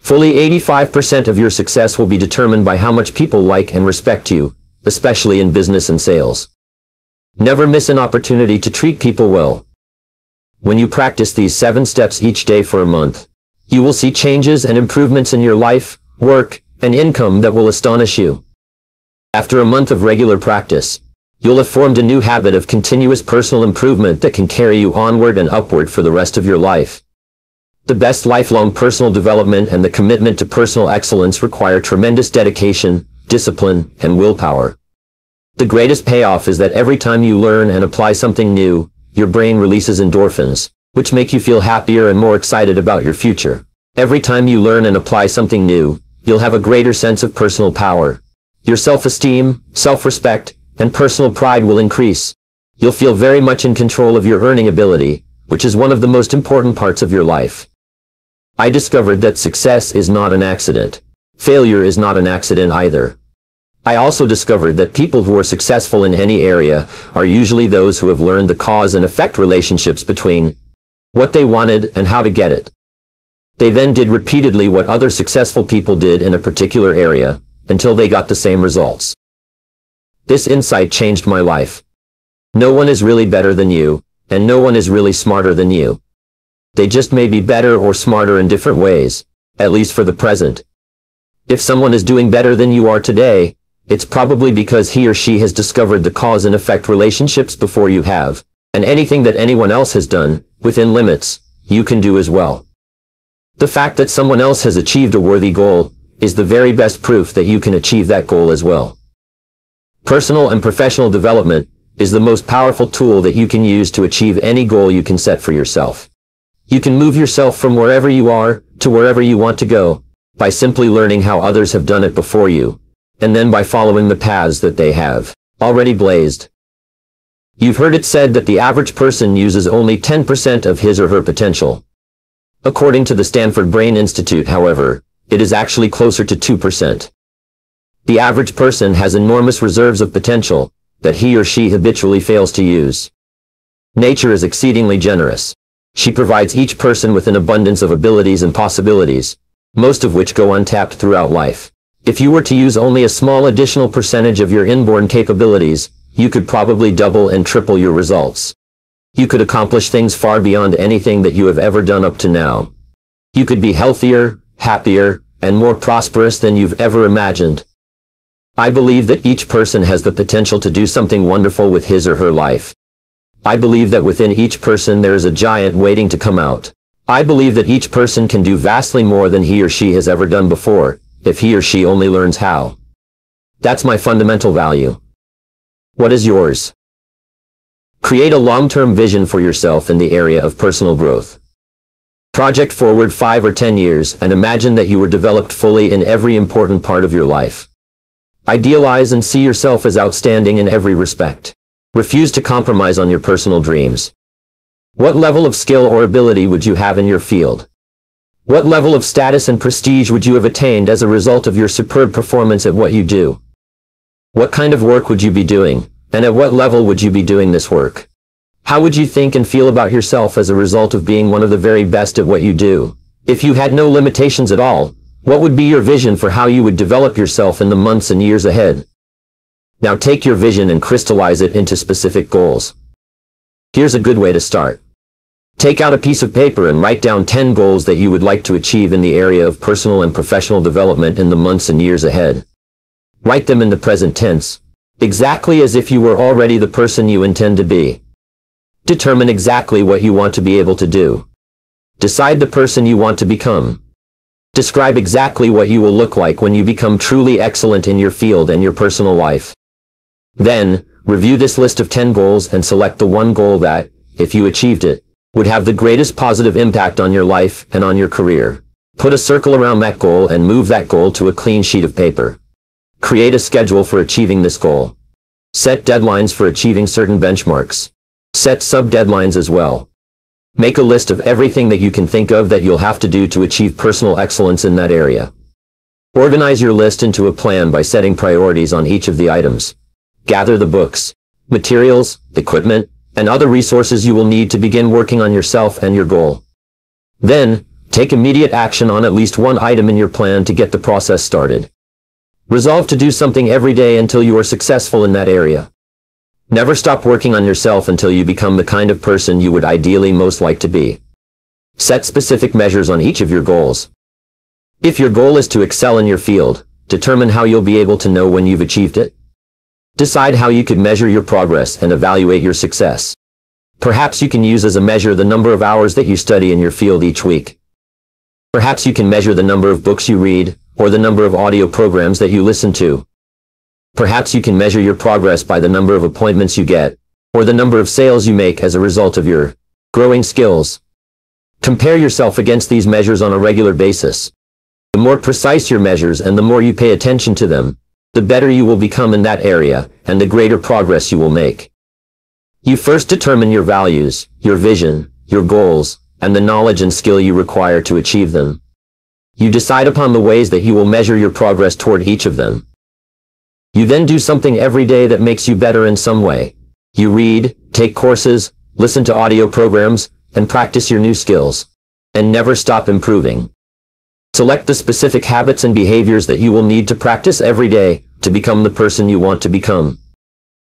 Fully eighty-five percent of your success will be determined by how much people like and respect you, especially in business and sales. Never miss an opportunity to treat people well. When you practice these seven steps each day for a month, you will see changes and improvements in your life, work, and income that will astonish you. After a month of regular practice, you'll have formed a new habit of continuous personal improvement that can carry you onward and upward for the rest of your life. The best lifelong personal development and the commitment to personal excellence require tremendous dedication, discipline, and willpower. The greatest payoff is that every time you learn and apply something new, your brain releases endorphins, which make you feel happier and more excited about your future. Every time you learn and apply something new, you'll have a greater sense of personal power. Your self-esteem, self-respect, and personal pride will increase. You'll feel very much in control of your earning ability, which is one of the most important parts of your life. I discovered that success is not an accident. Failure is not an accident either. I also discovered that people who are successful in any area are usually those who have learned the cause and effect relationships between what they wanted and how to get it. They then did repeatedly what other successful people did in a particular area until they got the same results. This insight changed my life. No one is really better than you, and no one is really smarter than you. They just may be better or smarter in different ways, at least for the present. If someone is doing better than you are today, it's probably because he or she has discovered the cause and effect relationships before you have, and anything that anyone else has done, within limits, you can do as well. The fact that someone else has achieved a worthy goal is the very best proof that you can achieve that goal as well. Personal and professional development is the most powerful tool that you can use to achieve any goal you can set for yourself. You can move yourself from wherever you are to wherever you want to go by simply learning how others have done it before you, and then by following the paths that they have already blazed. You've heard it said that the average person uses only ten percent of his or her potential. According to the Stanford Brain Institute, however, it is actually closer to two percent. The average person has enormous reserves of potential that he or she habitually fails to use. Nature is exceedingly generous. She provides each person with an abundance of abilities and possibilities, most of which go untapped throughout life. If you were to use only a small additional percentage of your inborn capabilities, you could probably double and triple your results. You could accomplish things far beyond anything that you have ever done up to now. You could be healthier, happier, and more prosperous than you've ever imagined. I believe that each person has the potential to do something wonderful with his or her life. I believe that within each person there is a giant waiting to come out. I believe that each person can do vastly more than he or she has ever done before, if he or she only learns how. That's my fundamental value. What is yours? Create a long-term vision for yourself in the area of personal growth. Project forward five or ten years and imagine that you were developed fully in every important part of your life. Idealize and see yourself as outstanding in every respect. Refuse to compromise on your personal dreams. What level of skill or ability would you have in your field? What level of status and prestige would you have attained as a result of your superb performance at what you do? What kind of work would you be doing, and at what level would you be doing this work? How would you think and feel about yourself as a result of being one of the very best at what you do? If you had no limitations at all, what would be your vision for how you would develop yourself in the months and years ahead? Now take your vision and crystallize it into specific goals. Here's a good way to start. Take out a piece of paper and write down ten goals that you would like to achieve in the area of personal and professional development in the months and years ahead. Write them in the present tense, exactly as if you were already the person you intend to be. Determine exactly what you want to be able to do. Decide the person you want to become. Describe exactly what you will look like when you become truly excellent in your field and your personal life. Then, review this list of ten goals and select the one goal that, if you achieved it, would have the greatest positive impact on your life and on your career. Put a circle around that goal and move that goal to a clean sheet of paper. Create a schedule for achieving this goal. Set deadlines for achieving certain benchmarks. Set sub-deadlines as well. Make a list of everything that you can think of that you'll have to do to achieve personal excellence in that area. Organize your list into a plan by setting priorities on each of the items. Gather the books, materials, equipment, and other resources you will need to begin working on yourself and your goal. Then, take immediate action on at least one item in your plan to get the process started. Resolve to do something every day until you are successful in that area. Never stop working on yourself until you become the kind of person you would ideally most like to be. Set specific measures on each of your goals. If your goal is to excel in your field, determine how you'll be able to know when you've achieved it. Decide how you could measure your progress and evaluate your success. Perhaps you can use as a measure the number of hours that you study in your field each week. Perhaps you can measure the number of books you read, or the number of audio programs that you listen to. Perhaps you can measure your progress by the number of appointments you get, or the number of sales you make as a result of your growing skills. Compare yourself against these measures on a regular basis. The more precise your measures and the more you pay attention to them, the better you will become in that area, and the greater progress you will make. You first determine your values, your vision, your goals, and the knowledge and skill you require to achieve them. You decide upon the ways that you will measure your progress toward each of them. You then do something every day that makes you better in some way. You read, take courses, listen to audio programs, and practice your new skills. And never stop improving. Select the specific habits and behaviors that you will need to practice every day to become the person you want to become.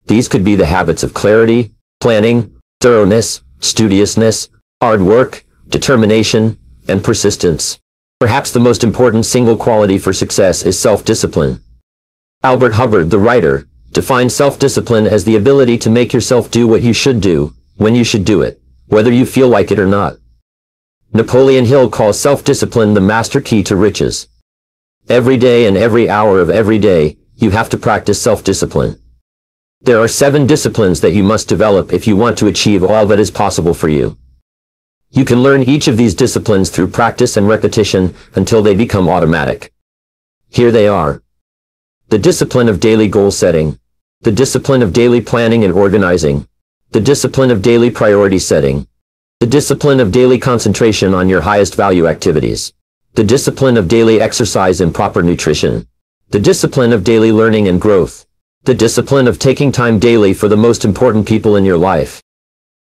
These could be the habits of clarity, planning, thoroughness, studiousness, hard work, determination, and persistence. Perhaps the most important single quality for success is self-discipline. Albert Hubbard, the writer, defines self-discipline as the ability to make yourself do what you should do, when you should do it, whether you feel like it or not. Napoleon Hill calls self-discipline the master key to riches. Every day and every hour of every day, you have to practice self-discipline. There are seven disciplines that you must develop if you want to achieve all that is possible for you. You can learn each of these disciplines through practice and repetition until they become automatic. Here they are. The discipline of daily goal setting. The discipline of daily planning and organizing. The discipline of daily priority setting. The discipline of daily concentration on your highest value activities. The discipline of daily exercise and proper nutrition. The discipline of daily learning and growth. The discipline of taking time daily for the most important people in your life.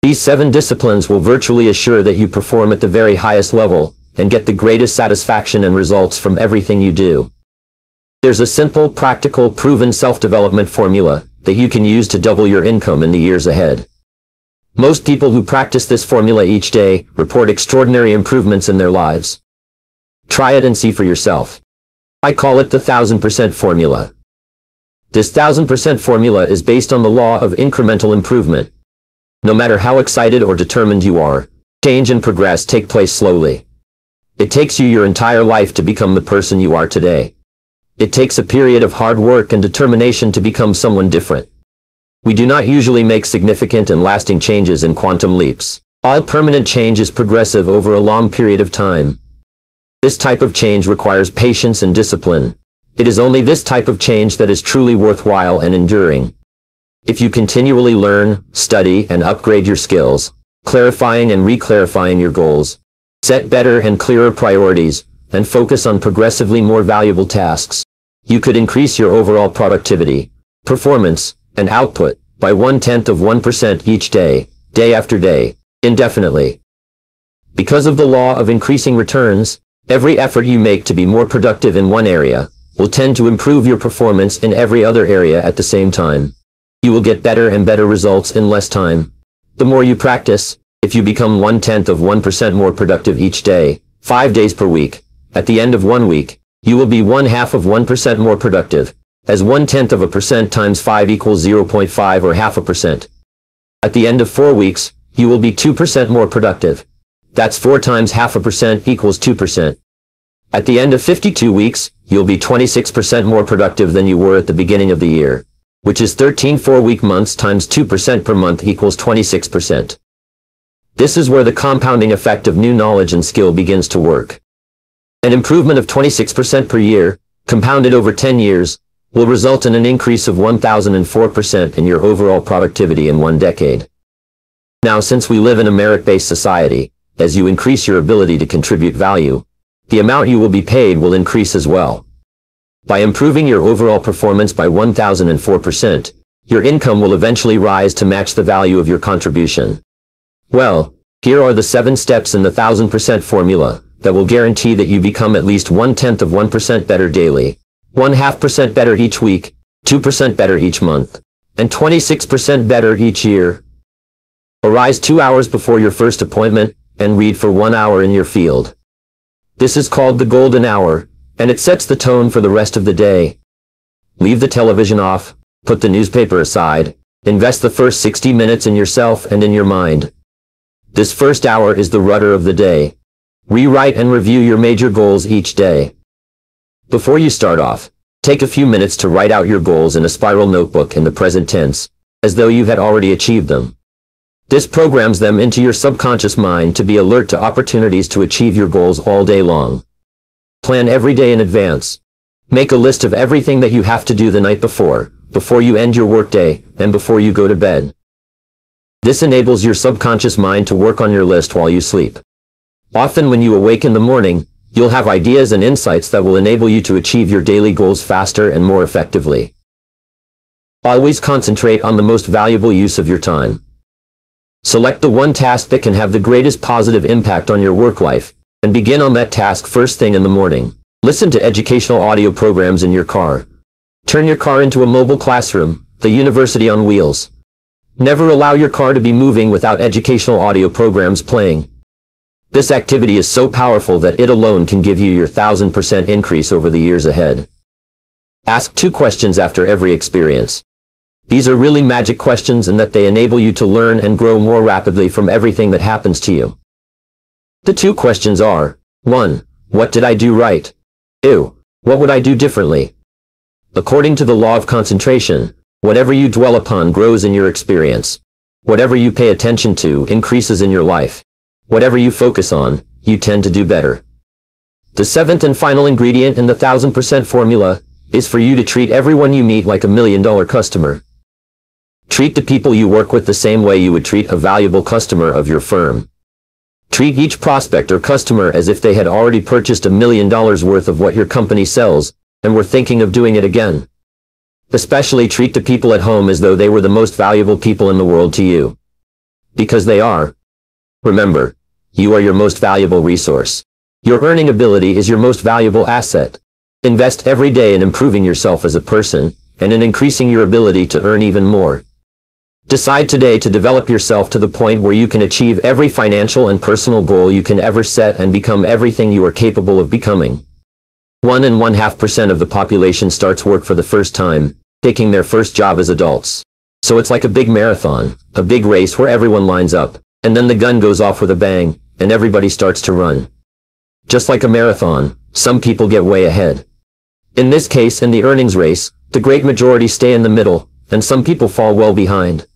These seven disciplines will virtually assure that you perform at the very highest level and get the greatest satisfaction and results from everything you do. There's a simple, practical, proven self-development formula that you can use to double your income in the years ahead. Most people who practice this formula each day report extraordinary improvements in their lives. Try it and see for yourself. I call it the one thousand percent formula. This one thousand percent formula is based on the law of incremental improvement. No matter how excited or determined you are, change and progress take place slowly. It takes you your entire life to become the person you are today. It takes a period of hard work and determination to become someone different. We do not usually make significant and lasting changes in quantum leaps. All permanent change is progressive over a long period of time. This type of change requires patience and discipline. It is only this type of change that is truly worthwhile and enduring. If you continually learn, study, and upgrade your skills, clarifying and reclarifying your goals, set better and clearer priorities, and focus on progressively more valuable tasks, you could increase your overall productivity, performance, and output by one-tenth of one percent each day, day after day, indefinitely. Because of the law of increasing returns, every effort you make to be more productive in one area will tend to improve your performance in every other area at the same time. You will get better and better results in less time. The more you practice, if you become one-tenth of one percent more productive each day, five days per week, at the end of one week, you will be one-half of one percent more productive, as one-tenth of a percent times five equals zero point five or half a percent. At the end of four weeks, you will be two percent more productive. That's four times half a percent equals two percent. At the end of fifty-two weeks, you'll be twenty-six percent more productive than you were at the beginning of the year, which is thirteen four-week months times two percent per month equals twenty-six percent. This is where the compounding effect of new knowledge and skill begins to work. An improvement of twenty-six percent per year, compounded over ten years, will result in an increase of one thousand four percent in your overall productivity in one decade. Now, since we live in a merit-based society, as you increase your ability to contribute value, the amount you will be paid will increase as well. By improving your overall performance by one thousand four percent, your income will eventually rise to match the value of your contribution. Well, here are the seven steps in the one thousand percent formula that will guarantee that you become at least one-tenth of one percent better daily, one half percent better each week, two percent better each month, and twenty-six percent better each year. Arise two hours before your first appointment and read for one hour in your field. This is called the golden hour, and it sets the tone for the rest of the day. Leave the television off, put the newspaper aside, invest the first sixty minutes in yourself and in your mind. This first hour is the rudder of the day. Rewrite and review your major goals each day. Before you start off, take a few minutes to write out your goals in a spiral notebook in the present tense, as though you had already achieved them. This programs them into your subconscious mind to be alert to opportunities to achieve your goals all day long. Plan every day in advance. Make a list of everything that you have to do the night before, before you end your workday, and before you go to bed. This enables your subconscious mind to work on your list while you sleep. Often when you awake in the morning, you'll have ideas and insights that will enable you to achieve your daily goals faster and more effectively. Always concentrate on the most valuable use of your time. Select the one task that can have the greatest positive impact on your work life, and begin on that task first thing in the morning. Listen to educational audio programs in your car. Turn your car into a mobile classroom, the university on wheels. Never allow your car to be moving without educational audio programs playing. This activity is so powerful that it alone can give you your one thousand percent increase over the years ahead. Ask two questions after every experience. These are really magic questions in that they enable you to learn and grow more rapidly from everything that happens to you. The two questions are, one. What did I do right? two. What would I do differently? According to the law of concentration, whatever you dwell upon grows in your experience. Whatever you pay attention to increases in your life. Whatever you focus on, you tend to do better. The seventh and final ingredient in the one thousand percent formula is for you to treat everyone you meet like a million dollar customer. Treat the people you work with the same way you would treat a valuable customer of your firm. Treat each prospect or customer as if they had already purchased a million dollars worth of what your company sells, and were thinking of doing it again. Especially treat the people at home as though they were the most valuable people in the world to you. Because they are. Remember, you are your most valuable resource. Your earning ability is your most valuable asset. Invest every day in improving yourself as a person, and in increasing your ability to earn even more. Decide today to develop yourself to the point where you can achieve every financial and personal goal you can ever set and become everything you are capable of becoming. One and one half percent of the population starts work for the first time, taking their first job as adults. So it's like a big marathon, a big race where everyone lines up, and then the gun goes off with a bang, and everybody starts to run. Just like a marathon, some people get way ahead. In this case, in the earnings race, the great majority stay in the middle, and some people fall well behind.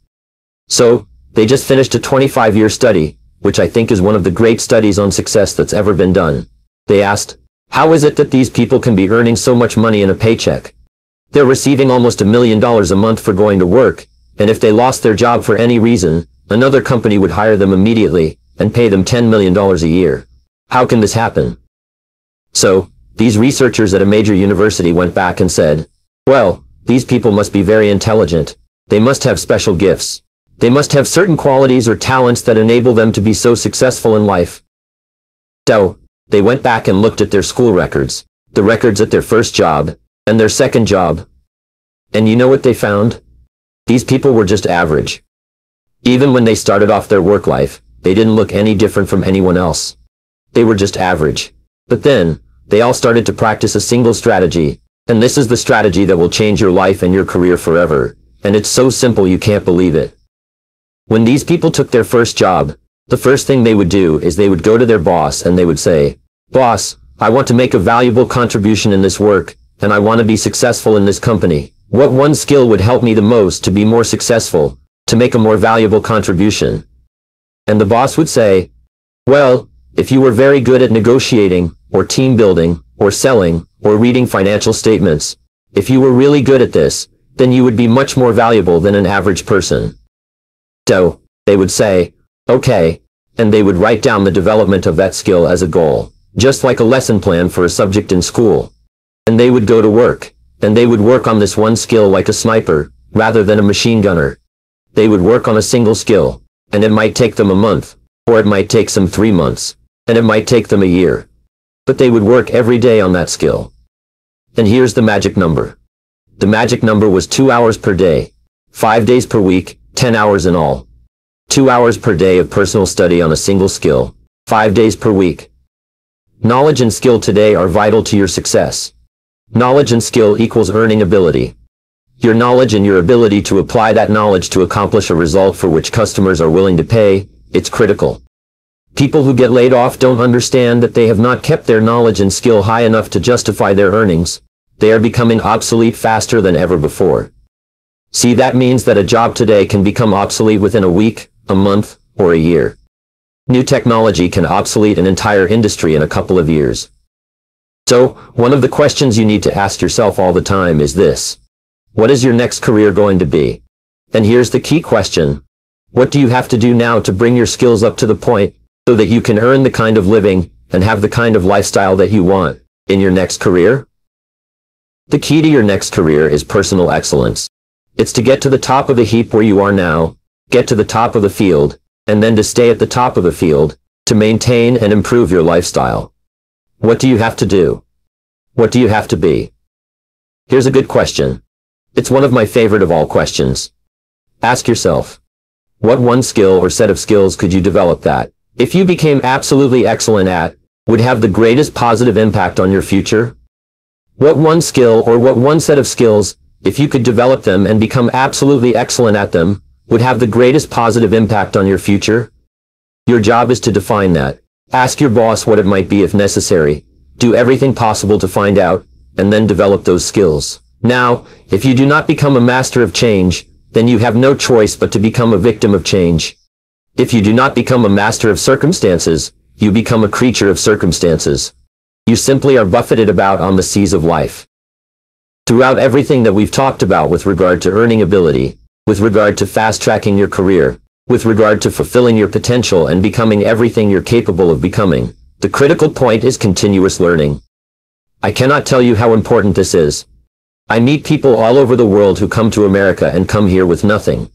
So, they just finished a twenty-five year study, which I think is one of the great studies on success that's ever been done. They asked, how is it that these people can be earning so much money in a paycheck? They're receiving almost a million dollars a month for going to work, and if they lost their job for any reason, another company would hire them immediately, and pay them ten million dollars a year. How can this happen? So, these researchers at a major university went back and said, well, these people must be very intelligent. They must have special gifts. They must have certain qualities or talents that enable them to be so successful in life. So, they went back and looked at their school records, the records at their first job, and their second job. And you know what they found? These people were just average. Even when they started off their work life, they didn't look any different from anyone else. They were just average. But then, they all started to practice a single strategy, and this is the strategy that will change your life and your career forever, and it's so simple you can't believe it. When these people took their first job, the first thing they would do is they would go to their boss and they would say, boss, I want to make a valuable contribution in this work, and I want to be successful in this company. What one skill would help me the most to be more successful, to make a more valuable contribution? And the boss would say, well, if you were very good at negotiating, or team building, or selling, or reading financial statements, if you were really good at this, then you would be much more valuable than an average person. So, they would say, okay, and they would write down the development of that skill as a goal, just like a lesson plan for a subject in school. And they would go to work, and they would work on this one skill like a sniper, rather than a machine gunner. They would work on a single skill, and it might take them a month, or it might take them three months, and it might take them a year. But they would work every day on that skill. And here's the magic number. The magic number was two hours per day, five days per week, ten hours in all. Two hours per day of personal study on a single skill, five days per week. Knowledge and skill today are vital to your success. Knowledge and skill equals earning ability. Your knowledge and your ability to apply that knowledge to accomplish a result for which customers are willing to pay, it's critical. People who get laid off don't understand that they have not kept their knowledge and skill high enough to justify their earnings. They are becoming obsolete faster than ever before. See, that means that a job today can become obsolete within a week, a month, or a year. New technology can obsolete an entire industry in a couple of years. So, one of the questions you need to ask yourself all the time is this. What is your next career going to be? And here's the key question. What do you have to do now to bring your skills up to the point so that you can earn the kind of living and have the kind of lifestyle that you want in your next career? The key to your next career is personal excellence. It's to get to the top of the heap where you are now, get to the top of the field, and then to stay at the top of the field, to maintain and improve your lifestyle. What do you have to do? What do you have to be? Here's a good question. It's one of my favorite of all questions. Ask yourself, what one skill or set of skills could you develop that, if you became absolutely excellent at, would have the greatest positive impact on your future? What one skill or what one set of skills, if you could develop them and become absolutely excellent at them, would have the greatest positive impact on your future? Your job is to define that. Ask your boss what it might be if necessary. Do everything possible to find out, and then develop those skills. Now, if you do not become a master of change, then you have no choice but to become a victim of change. If you do not become a master of circumstances, you become a creature of circumstances. You simply are buffeted about on the seas of life. Throughout everything that we've talked about with regard to earning ability, with regard to fast-tracking your career, with regard to fulfilling your potential and becoming everything you're capable of becoming. The critical point is continuous learning. I cannot tell you how important this is. I meet people all over the world who come to America and come here with nothing.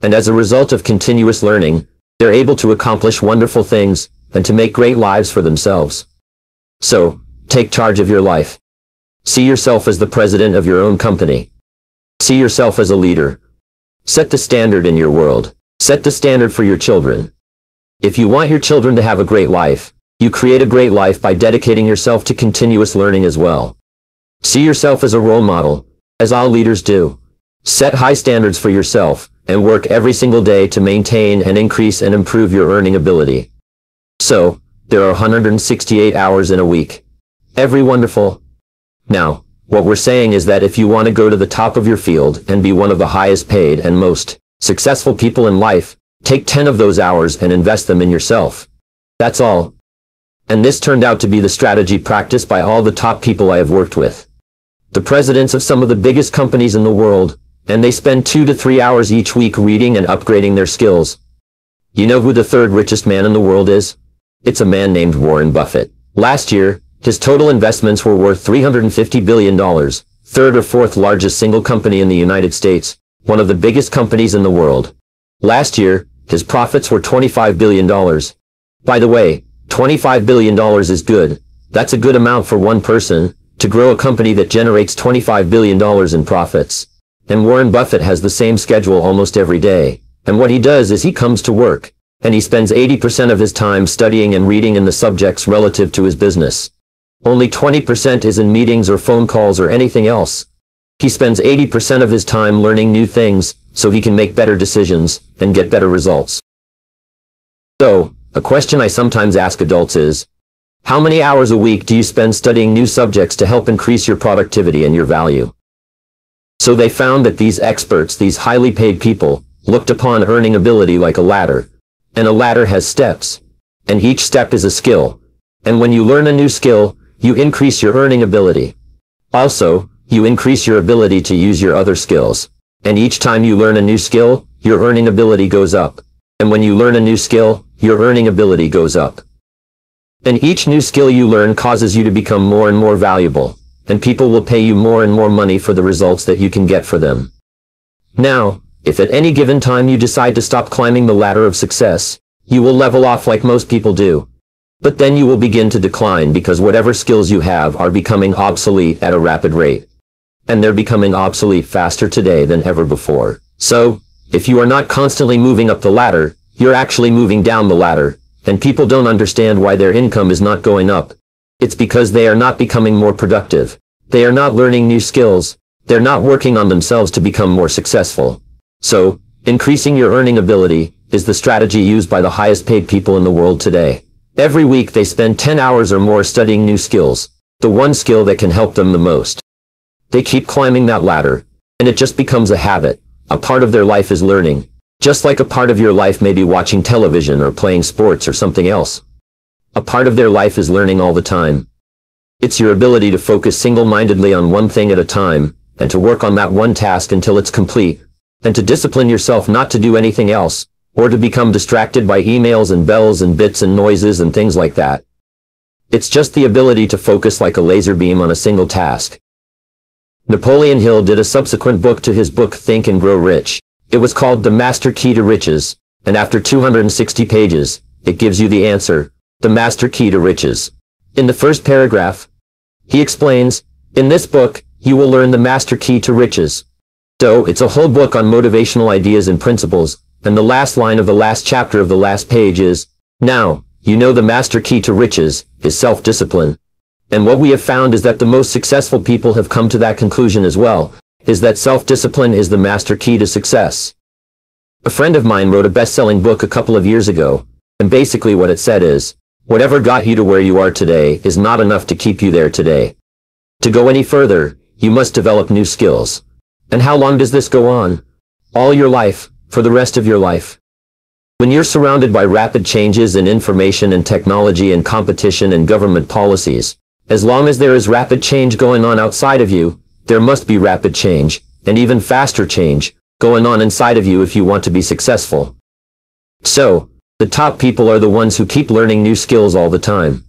And as a result of continuous learning, they're able to accomplish wonderful things and to make great lives for themselves. So, take charge of your life. See yourself as the president of your own company. See yourself as a leader. Set the standard in your world. Set the standard for your children. If you want your children to have a great life, you create a great life by dedicating yourself to continuous learning as well. See yourself as a role model, as all leaders do. Set high standards for yourself, and work every single day to maintain and increase and improve your earning ability. So, there are one hundred sixty-eight hours in a week. Every wonderful. Now, what we're saying is that if you want to go to the top of your field and be one of the highest paid and most successful people in life, take ten of those hours and invest them in yourself. That's all. And this turned out to be the strategy practiced by all the top people I have worked with. The presidents of some of the biggest companies in the world, and they spend two to three hours each week reading and upgrading their skills. You know who the third richest man in the world is? It's a man named Warren Buffett. Last year, his total investments were worth three hundred fifty billion dollars, third or fourth largest single company in the United States, one of the biggest companies in the world. Last year, his profits were twenty-five billion dollars. By the way, twenty-five billion dollars is good. That's a good amount for one person, to grow a company that generates twenty-five billion dollars in profits. And Warren Buffett has the same schedule almost every day. And what he does is he comes to work, and he spends eighty percent of his time studying and reading in the subjects relative to his business. Only twenty percent is in meetings or phone calls or anything else. He spends eighty percent of his time learning new things, so he can make better decisions and get better results. So, a question I sometimes ask adults is, how many hours a week do you spend studying new subjects to help increase your productivity and your value? So they found that these experts, these highly paid people, looked upon earning ability like a ladder. And a ladder has steps. And each step is a skill. And when you learn a new skill, you increase your earning ability. Also, you increase your ability to use your other skills. And each time you learn a new skill, your earning ability goes up. And when you learn a new skill, your earning ability goes up. And each new skill you learn causes you to become more and more valuable. And people will pay you more and more money for the results that you can get for them. Now, if at any given time you decide to stop climbing the ladder of success, you will level off like most people do. But then you will begin to decline because whatever skills you have are becoming obsolete at a rapid rate. And they're becoming obsolete faster today than ever before. So, if you are not constantly moving up the ladder, you're actually moving down the ladder, and people don't understand why their income is not going up. It's because they are not becoming more productive. They are not learning new skills. They're not working on themselves to become more successful. So, increasing your earning ability is the strategy used by the highest paid people in the world today. Every week they spend ten hours or more studying new skills, the one skill that can help them the most. They keep climbing that ladder, and it just becomes a habit. A part of their life is learning, just like a part of your life may be watching television or playing sports or something else. A part of their life is learning all the time. It's your ability to focus single-mindedly on one thing at a time, and to work on that one task until it's complete, and to discipline yourself not to do anything else, or to become distracted by emails and bells and bits and noises and things like that. It's just the ability to focus like a laser beam on a single task. Napoleon Hill did a subsequent book to his book Think and Grow Rich. It was called The Master Key to Riches, and after two hundred sixty pages, it gives you the answer, The Master Key to Riches. In the first paragraph, he explains, in this book, you will learn the master key to riches. So, it's a whole book on motivational ideas and principles, and the last line of the last chapter of the last page is, now, you know the master key to riches is self-discipline. And what we have found is that the most successful people have come to that conclusion as well, is that self-discipline is the master key to success. A friend of mine wrote a best-selling book a couple of years ago, and basically what it said is, whatever got you to where you are today is not enough to keep you there today. To go any further, you must develop new skills. And how long does this go on? All your life, for the rest of your life. When you're surrounded by rapid changes in information and technology and competition and government policies, as long as there is rapid change going on outside of you, there must be rapid change, and even faster change, going on inside of you if you want to be successful. So, the top people are the ones who keep learning new skills all the time.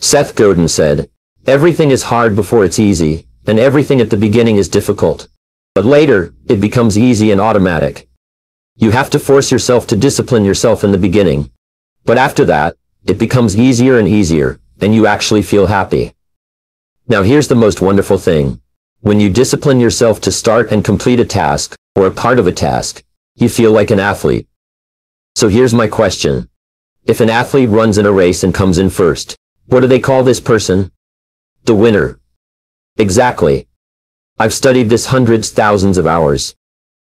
Seth Godin said, "Everything is hard before it's easy, and everything at the beginning is difficult. But later, it becomes easy and automatic. You have to force yourself to discipline yourself in the beginning. But after that, it becomes easier and easier, and you actually feel happy." Now here's the most wonderful thing. When you discipline yourself to start and complete a task, or a part of a task, you feel like an athlete. So here's my question. If an athlete runs in a race and comes in first, what do they call this person? The winner. Exactly. I've studied this hundreds, thousands of hours.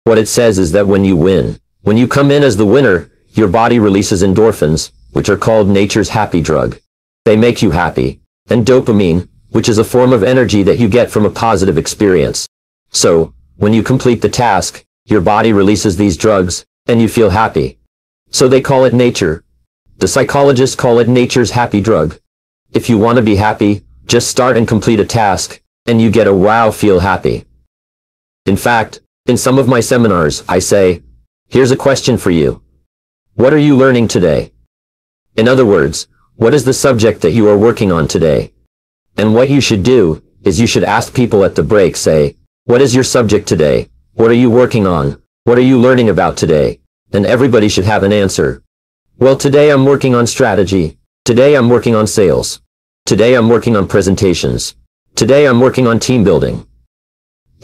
What it says is that when you win, when you come in as the winner, your body releases endorphins, which are called nature's happy drug. They make you happy, and dopamine, which is a form of energy that you get from a positive experience. So, when you complete the task, your body releases these drugs, and you feel happy. So they call it nature. The psychologists call it nature's happy drug. If you want to be happy, just start and complete a task, and you get a wow feel happy. In fact, in some of my seminars, I say, here's a question for you. What are you learning today? In other words, what is the subject that you are working on today? And what you should do is you should ask people at the break, say, what is your subject today? What are you working on? What are you learning about today? And everybody should have an answer. Well, today I'm working on strategy. Today I'm working on sales. Today I'm working on presentations. Today I'm working on team building.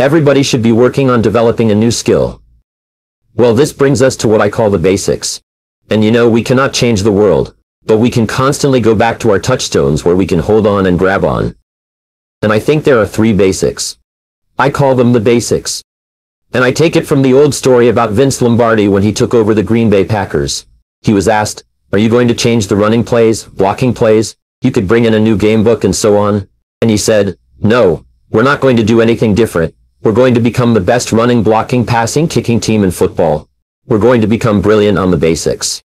Everybody should be working on developing a new skill. Well, this brings us to what I call the basics. And you know, we cannot change the world. But we can constantly go back to our touchstones where we can hold on and grab on. And I think there are three basics. I call them the basics. And I take it from the old story about Vince Lombardi when he took over the Green Bay Packers. He was asked, are you going to change the running plays, blocking plays? You could bring in a new game book and so on. And he said, no, we're not going to do anything different. We're going to become the best running, blocking, passing, kicking team in football. We're going to become brilliant on the basics.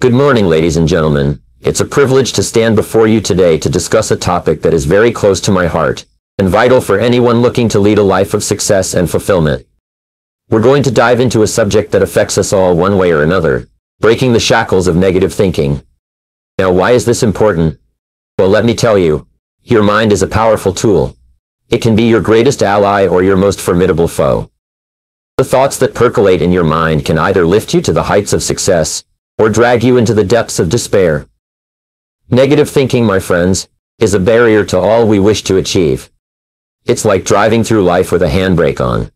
Good morning, ladies and gentlemen. It's a privilege to stand before you today to discuss a topic that is very close to my heart, and vital for anyone looking to lead a life of success and fulfillment. We're going to dive into a subject that affects us all one way or another, breaking the shackles of negative thinking. Now, why is this important? Well, let me tell you, your mind is a powerful tool. It can be your greatest ally or your most formidable foe. The thoughts that percolate in your mind can either lift you to the heights of success, or drag you into the depths of despair. Negative thinking, my friends, is a barrier to all we wish to achieve. It's like driving through life with a handbrake on.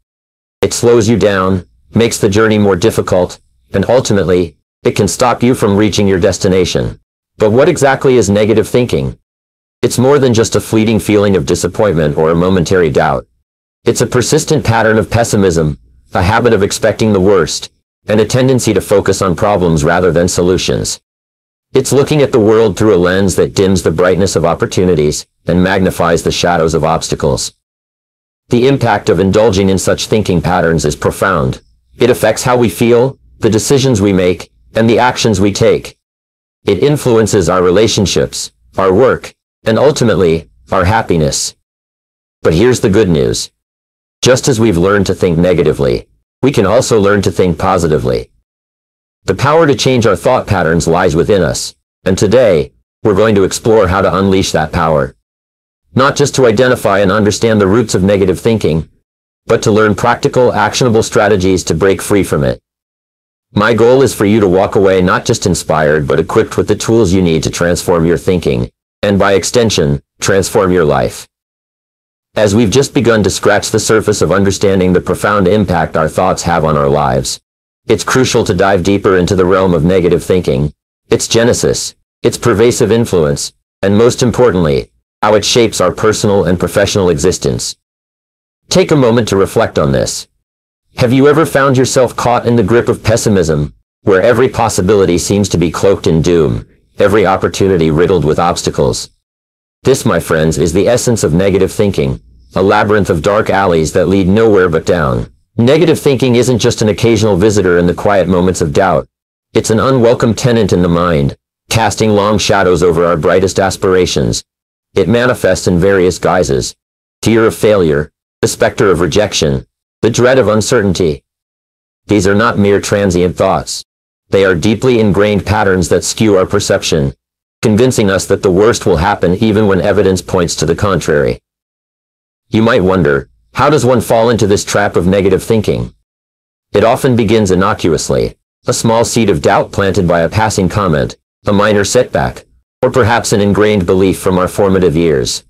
It slows you down, makes the journey more difficult, and ultimately, it can stop you from reaching your destination. But what exactly is negative thinking? It's more than just a fleeting feeling of disappointment or a momentary doubt. It's a persistent pattern of pessimism, a habit of expecting the worst, and a tendency to focus on problems rather than solutions. It's looking at the world through a lens that dims the brightness of opportunities and magnifies the shadows of obstacles. The impact of indulging in such thinking patterns is profound. It affects how we feel, the decisions we make, and the actions we take. It influences our relationships, our work, and ultimately, our happiness. But here's the good news. Just as we've learned to think negatively, we can also learn to think positively. The power to change our thought patterns lies within us, and today, we're going to explore how to unleash that power. Not just to identify and understand the roots of negative thinking, but to learn practical, actionable strategies to break free from it. My goal is for you to walk away not just inspired, but equipped with the tools you need to transform your thinking, and by extension, transform your life. As we've just begun to scratch the surface of understanding the profound impact our thoughts have on our lives, it's crucial to dive deeper into the realm of negative thinking, its genesis, its pervasive influence, and most importantly, how it shapes our personal and professional existence. Take a moment to reflect on this. Have you ever found yourself caught in the grip of pessimism, where every possibility seems to be cloaked in doom, every opportunity riddled with obstacles? This, my friends, is the essence of negative thinking, a labyrinth of dark alleys that lead nowhere but down. Negative thinking isn't just an occasional visitor in the quiet moments of doubt. It's an unwelcome tenant in the mind, casting long shadows over our brightest aspirations. It manifests in various guises: fear of failure, the specter of rejection, the dread of uncertainty, These are not mere transient thoughts. They are deeply ingrained patterns that skew our perception, convincing us that the worst will happen even when evidence points to the contrary. You might wonder, how does one fall into this trap of negative thinking? It often begins innocuously, a small seed of doubt planted by a passing comment, a minor setback, or perhaps an ingrained belief from our formative years.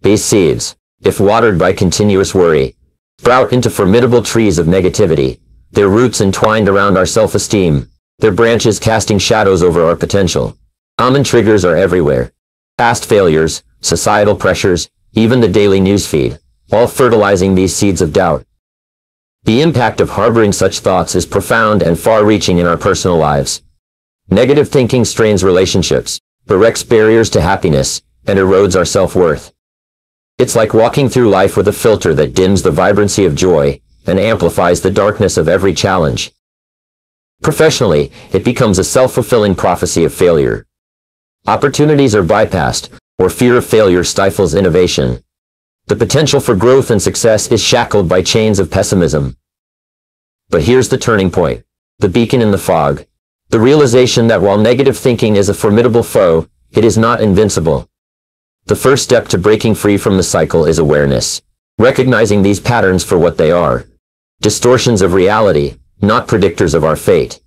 These seeds, if watered by continuous worry, sprout into formidable trees of negativity, their roots entwined around our self-esteem, their branches casting shadows over our potential. Common triggers are everywhere. Past failures, societal pressures, even the daily newsfeed, all fertilizing these seeds of doubt. The impact of harboring such thoughts is profound and far-reaching in our personal lives. Negative thinking strains relationships, erects barriers to happiness, and erodes our self-worth. It's like walking through life with a filter that dims the vibrancy of joy and amplifies the darkness of every challenge. Professionally, it becomes a self-fulfilling prophecy of failure. Opportunities are bypassed, or fear of failure stifles innovation. The potential for growth and success is shackled by chains of pessimism. But here's the turning point, the beacon in the fog, the realization that while negative thinking is a formidable foe, it is not invincible. The first step to breaking free from the cycle is awareness, recognizing these patterns for what they are, distortions of reality, not predictors of our fate.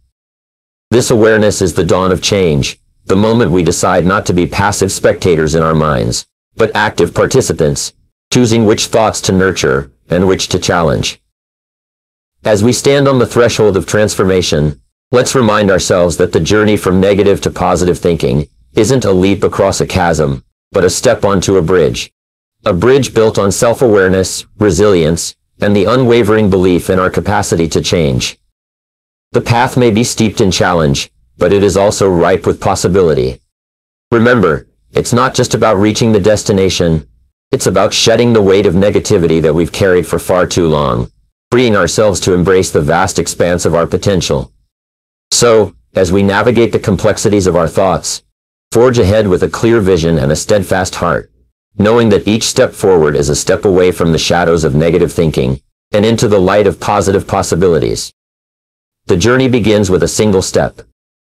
This awareness is the dawn of change, the moment we decide not to be passive spectators in our minds, but active participants, choosing which thoughts to nurture and which to challenge. As we stand on the threshold of transformation, let's remind ourselves that the journey from negative to positive thinking isn't a leap across a chasm, but a step onto a bridge. A bridge built on self-awareness, resilience, and the unwavering belief in our capacity to change. The path may be steeped in challenge, but it is also ripe with possibility. Remember, it's not just about reaching the destination, it's about shedding the weight of negativity that we've carried for far too long, freeing ourselves to embrace the vast expanse of our potential. So, as we navigate the complexities of our thoughts, forge ahead with a clear vision and a steadfast heart, knowing that each step forward is a step away from the shadows of negative thinking and into the light of positive possibilities. The journey begins with a single step,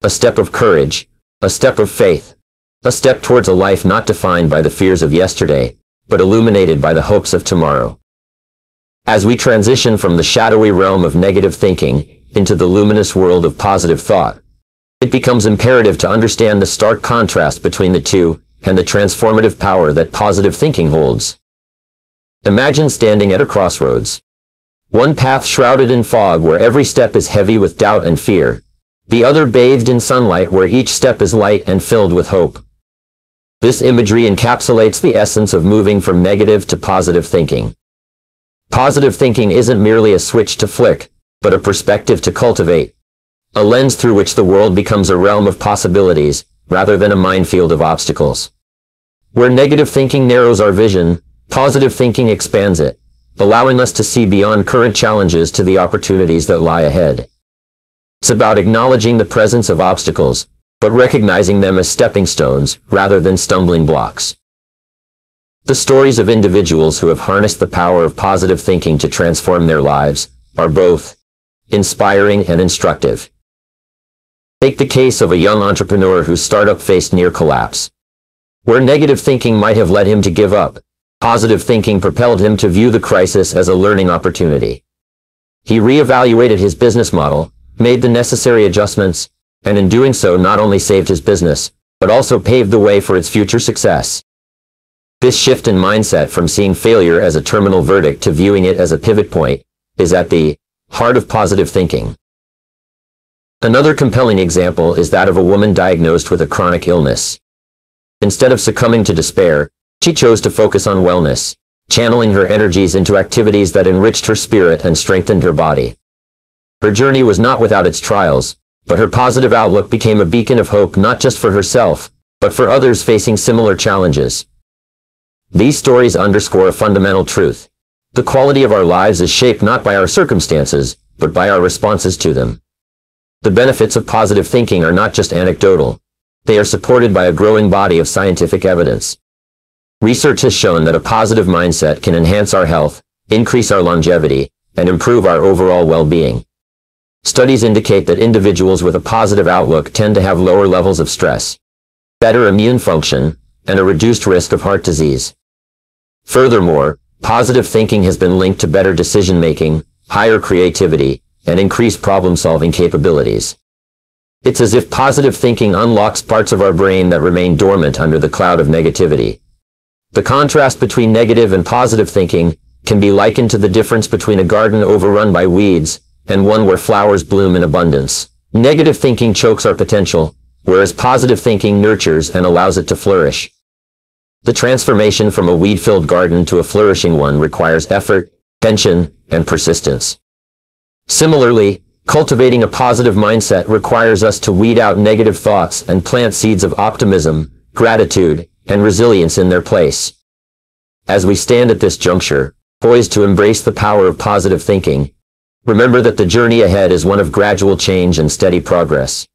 a step of courage, a step of faith, a step towards a life not defined by the fears of yesterday, but illuminated by the hopes of tomorrow. As we transition from the shadowy realm of negative thinking into the luminous world of positive thought, it becomes imperative to understand the stark contrast between the two and the transformative power that positive thinking holds. Imagine standing at a crossroads. One path shrouded in fog where every step is heavy with doubt and fear. The other bathed in sunlight where each step is light and filled with hope. This imagery encapsulates the essence of moving from negative to positive thinking. Positive thinking isn't merely a switch to flick, but a perspective to cultivate. A lens through which the world becomes a realm of possibilities, rather than a minefield of obstacles. Where negative thinking narrows our vision, positive thinking expands it, allowing us to see beyond current challenges to the opportunities that lie ahead. It's about acknowledging the presence of obstacles, but recognizing them as stepping stones, rather than stumbling blocks. The stories of individuals who have harnessed the power of positive thinking to transform their lives are both inspiring and instructive. Take the case of a young entrepreneur whose startup faced near collapse. Where negative thinking might have led him to give up, positive thinking propelled him to view the crisis as a learning opportunity. He reevaluated his business model, made the necessary adjustments, and in doing so not only saved his business, but also paved the way for its future success. This shift in mindset from seeing failure as a terminal verdict to viewing it as a pivot point is at the heart of positive thinking. Another compelling example is that of a woman diagnosed with a chronic illness. Instead of succumbing to despair, she chose to focus on wellness, channeling her energies into activities that enriched her spirit and strengthened her body. Her journey was not without its trials, but her positive outlook became a beacon of hope not just for herself, but for others facing similar challenges. These stories underscore a fundamental truth. The quality of our lives is shaped not by our circumstances, but by our responses to them. The benefits of positive thinking are not just anecdotal. They are supported by a growing body of scientific evidence. Research has shown that a positive mindset can enhance our health, increase our longevity, and improve our overall well-being. Studies indicate that individuals with a positive outlook tend to have lower levels of stress, better immune function, and a reduced risk of heart disease. Furthermore, positive thinking has been linked to better decision-making, higher creativity, and increased problem-solving capabilities. It's as if positive thinking unlocks parts of our brain that remain dormant under the cloud of negativity. The contrast between negative and positive thinking can be likened to the difference between a garden overrun by weeds and one where flowers bloom in abundance. Negative thinking chokes our potential, whereas positive thinking nurtures and allows it to flourish. The transformation from a weed-filled garden to a flourishing one requires effort, attention, and persistence. Similarly, cultivating a positive mindset requires us to weed out negative thoughts and plant seeds of optimism, gratitude, and resilience in their place. As we stand at this juncture, poised to embrace the power of positive thinking, remember that the journey ahead is one of gradual change and steady progress.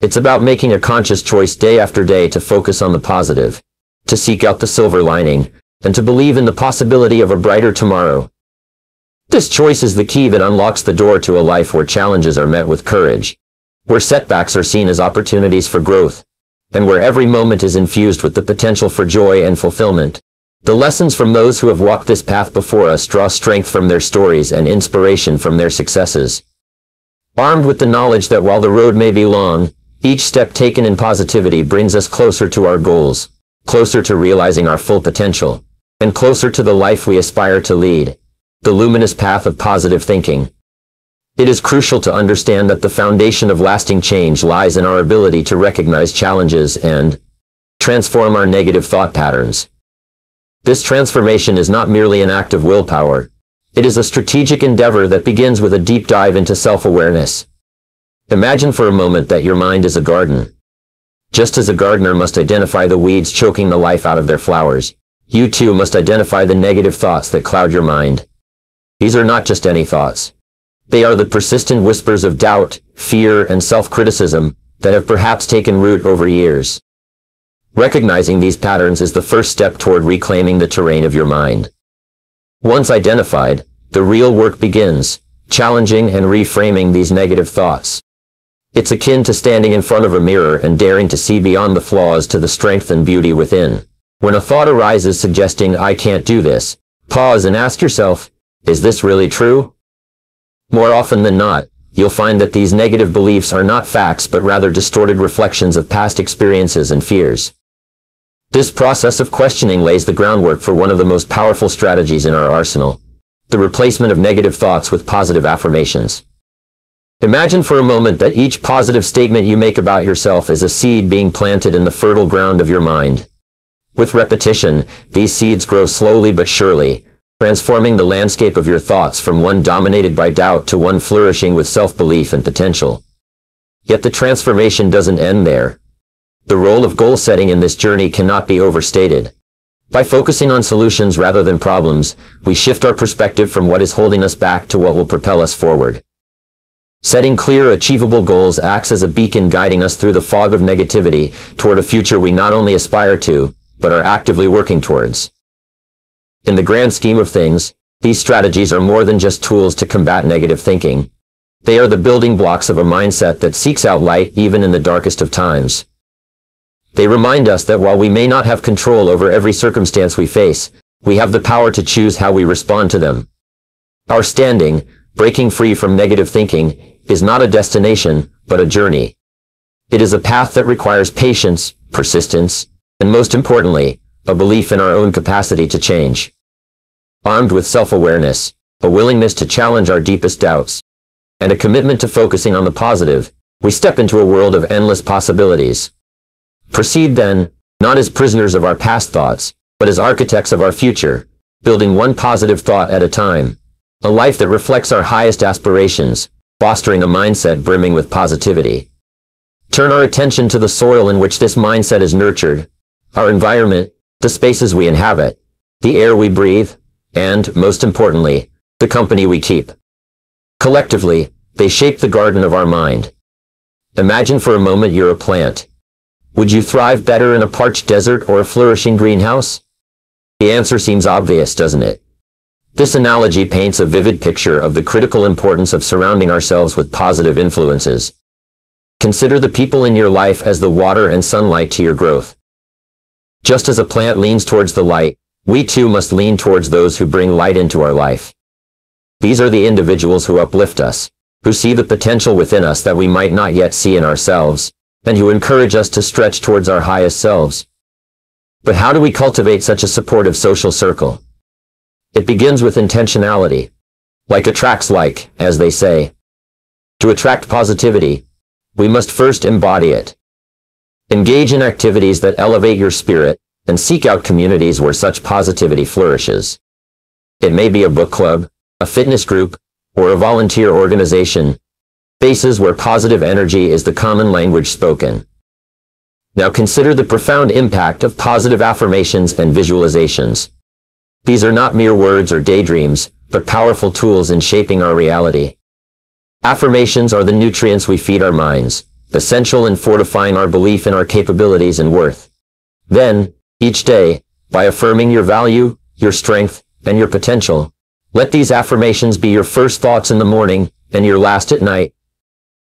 It's about making a conscious choice day after day to focus on the positive, to seek out the silver lining, and to believe in the possibility of a brighter tomorrow. This choice is the key that unlocks the door to a life where challenges are met with courage, where setbacks are seen as opportunities for growth, and where every moment is infused with the potential for joy and fulfillment. The lessons from those who have walked this path before us draw strength from their stories and inspiration from their successes. Armed with the knowledge that while the road may be long, each step taken in positivity brings us closer to our goals, closer to realizing our full potential, and closer to the life we aspire to lead, the luminous path of positive thinking. It is crucial to understand that the foundation of lasting change lies in our ability to recognize challenges and transform our negative thought patterns. This transformation is not merely an act of willpower. It is a strategic endeavor that begins with a deep dive into self-awareness. Imagine for a moment that your mind is a garden. Just as a gardener must identify the weeds choking the life out of their flowers, you too must identify the negative thoughts that cloud your mind. These are not just any thoughts. They are the persistent whispers of doubt, fear, and self-criticism that have perhaps taken root over years. Recognizing these patterns is the first step toward reclaiming the terrain of your mind. Once identified, the real work begins, challenging and reframing these negative thoughts. It's akin to standing in front of a mirror and daring to see beyond the flaws to the strength and beauty within. When a thought arises suggesting, "I can't do this," pause and ask yourself, "Is this really true?" More often than not, you'll find that these negative beliefs are not facts but rather distorted reflections of past experiences and fears. This process of questioning lays the groundwork for one of the most powerful strategies in our arsenal, the replacement of negative thoughts with positive affirmations. Imagine for a moment that each positive statement you make about yourself is a seed being planted in the fertile ground of your mind. With repetition, these seeds grow slowly but surely, transforming the landscape of your thoughts from one dominated by doubt to one flourishing with self-belief and potential. Yet the transformation doesn't end there. The role of goal setting in this journey cannot be overstated. By focusing on solutions rather than problems, we shift our perspective from what is holding us back to what will propel us forward. Setting clear, achievable goals acts as a beacon guiding us through the fog of negativity toward a future we not only aspire to, but are actively working towards. In the grand scheme of things, these strategies are more than just tools to combat negative thinking. They are the building blocks of a mindset that seeks out light even in the darkest of times. They remind us that while we may not have control over every circumstance we face, we have the power to choose how we respond to them. Our standing, breaking free from negative thinking, is not a destination, but a journey. It is a path that requires patience, persistence, and most importantly, a belief in our own capacity to change. Armed with self-awareness, a willingness to challenge our deepest doubts, and a commitment to focusing on the positive, we step into a world of endless possibilities. Proceed then, not as prisoners of our past thoughts, but as architects of our future, building one positive thought at a time, a life that reflects our highest aspirations, fostering a mindset brimming with positivity. Turn our attention to the soil in which this mindset is nurtured, our environment, the spaces we inhabit, the air we breathe, and, most importantly, the company we keep. Collectively, they shape the garden of our mind. Imagine for a moment you're a plant. Would you thrive better in a parched desert or a flourishing greenhouse? The answer seems obvious, doesn't it? This analogy paints a vivid picture of the critical importance of surrounding ourselves with positive influences. Consider the people in your life as the water and sunlight to your growth. Just as a plant leans towards the light, we too must lean towards those who bring light into our life. These are the individuals who uplift us, who see the potential within us that we might not yet see in ourselves, and who encourage us to stretch towards our highest selves. But how do we cultivate such a supportive social circle? It begins with intentionality. Like attracts like, as they say. To attract positivity, we must first embody it. Engage in activities that elevate your spirit, and seek out communities where such positivity flourishes. It may be a book club, a fitness group, or a volunteer organization, spaces where positive energy is the common language spoken. Now consider the profound impact of positive affirmations and visualizations. These are not mere words or daydreams, but powerful tools in shaping our reality. Affirmations are the nutrients we feed our minds, essential in fortifying our belief in our capabilities and worth. Then, each day, by affirming your value, your strength, and your potential, let these affirmations be your first thoughts in the morning and your last at night.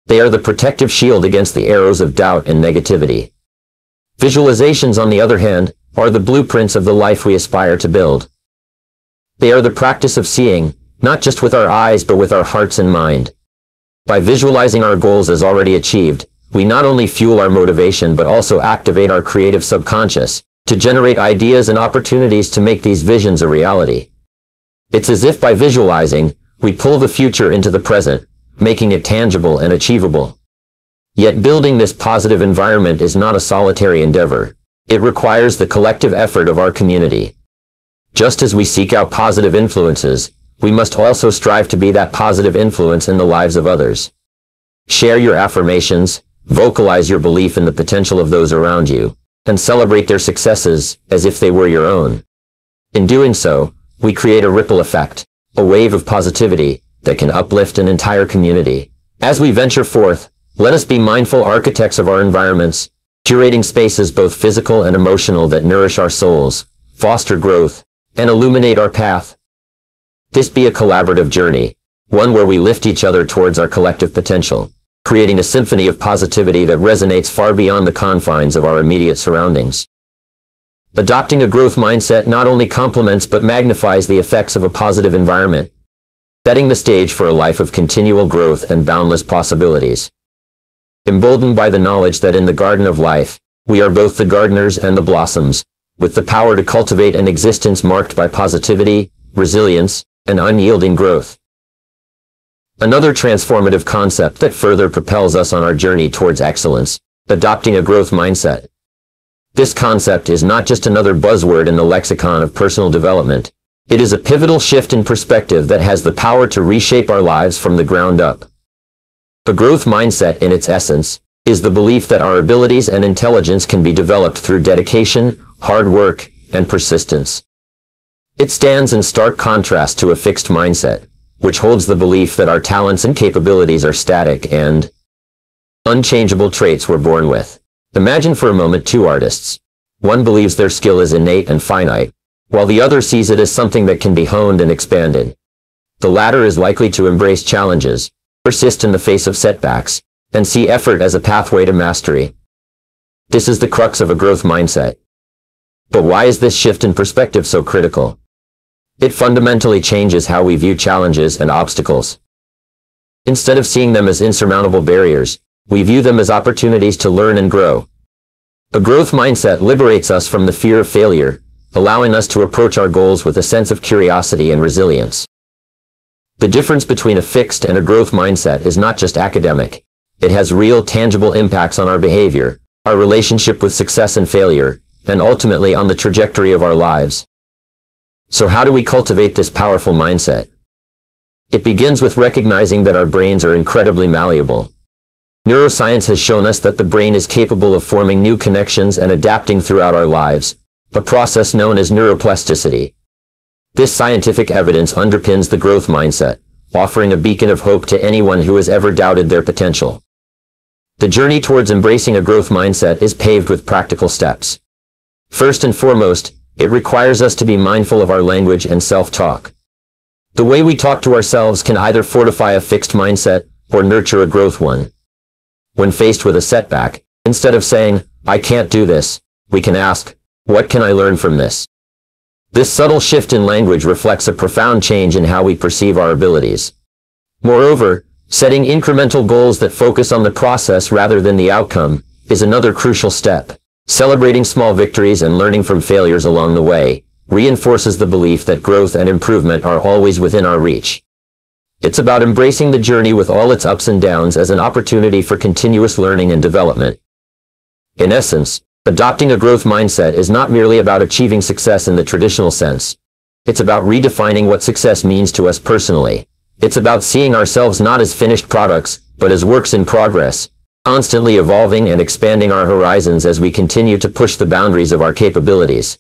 They are the protective shield against the arrows of doubt and negativity. Visualizations, on the other hand, are the blueprints of the life we aspire to build. They are the practice of seeing, not just with our eyes but with our hearts and mind. By visualizing our goals as already achieved, we not only fuel our motivation but also activate our creative subconscious to generate ideas and opportunities to make these visions a reality. It's as if by visualizing, we pull the future into the present, making it tangible and achievable. Yet building this positive environment is not a solitary endeavor. It requires the collective effort of our community. Just as we seek out positive influences, we must also strive to be that positive influence in the lives of others. Share your affirmations, vocalize your belief in the potential of those around you, and celebrate their successes as if they were your own. In doing so, we create a ripple effect, a wave of positivity that can uplift an entire community. As we venture forth, let us be mindful architects of our environments, curating spaces both physical and emotional that nourish our souls, foster growth, and illuminate our path. This be a collaborative journey, one where we lift each other towards our collective potential, creating a symphony of positivity that resonates far beyond the confines of our immediate surroundings. Adopting a growth mindset not only complements but magnifies the effects of a positive environment, setting the stage for a life of continual growth and boundless possibilities. Emboldened by the knowledge that in the garden of life, we are both the gardeners and the blossoms, with the power to cultivate an existence marked by positivity, resilience, and unyielding growth. Another transformative concept that further propels us on our journey towards excellence, adopting a growth mindset. This concept is not just another buzzword in the lexicon of personal development. It is a pivotal shift in perspective that has the power to reshape our lives from the ground up. A growth mindset, in its essence, is the belief that our abilities and intelligence can be developed through dedication, hard work, and persistence. It stands in stark contrast to a fixed mindset, which holds the belief that our talents and capabilities are static and unchangeable traits we're born with. Imagine for a moment two artists. One believes their skill is innate and finite, while the other sees it as something that can be honed and expanded. The latter is likely to embrace challenges, persist in the face of setbacks, and see effort as a pathway to mastery. This is the crux of a growth mindset. But why is this shift in perspective so critical? It fundamentally changes how we view challenges and obstacles. Instead of seeing them as insurmountable barriers, we view them as opportunities to learn and grow. A growth mindset liberates us from the fear of failure, allowing us to approach our goals with a sense of curiosity and resilience. The difference between a fixed and a growth mindset is not just academic. It has real, tangible impacts on our behavior, our relationship with success and failure, and ultimately on the trajectory of our lives. So how do we cultivate this powerful mindset? It begins with recognizing that our brains are incredibly malleable. Neuroscience has shown us that the brain is capable of forming new connections and adapting throughout our lives, a process known as neuroplasticity. This scientific evidence underpins the growth mindset, offering a beacon of hope to anyone who has ever doubted their potential. The journey towards embracing a growth mindset is paved with practical steps. First and foremost, it requires us to be mindful of our language and self-talk. The way we talk to ourselves can either fortify a fixed mindset or nurture a growth one. When faced with a setback, instead of saying, "I can't do this," we can ask, "What can I learn from this?" This subtle shift in language reflects a profound change in how we perceive our abilities. Moreover, setting incremental goals that focus on the process rather than the outcome is another crucial step. Celebrating small victories and learning from failures along the way reinforces the belief that growth and improvement are always within our reach. It's about embracing the journey with all its ups and downs as an opportunity for continuous learning and development. In essence, adopting a growth mindset is not merely about achieving success in the traditional sense. It's about redefining what success means to us personally. It's about seeing ourselves not as finished products, but as works in progress, constantly evolving and expanding our horizons as we continue to push the boundaries of our capabilities.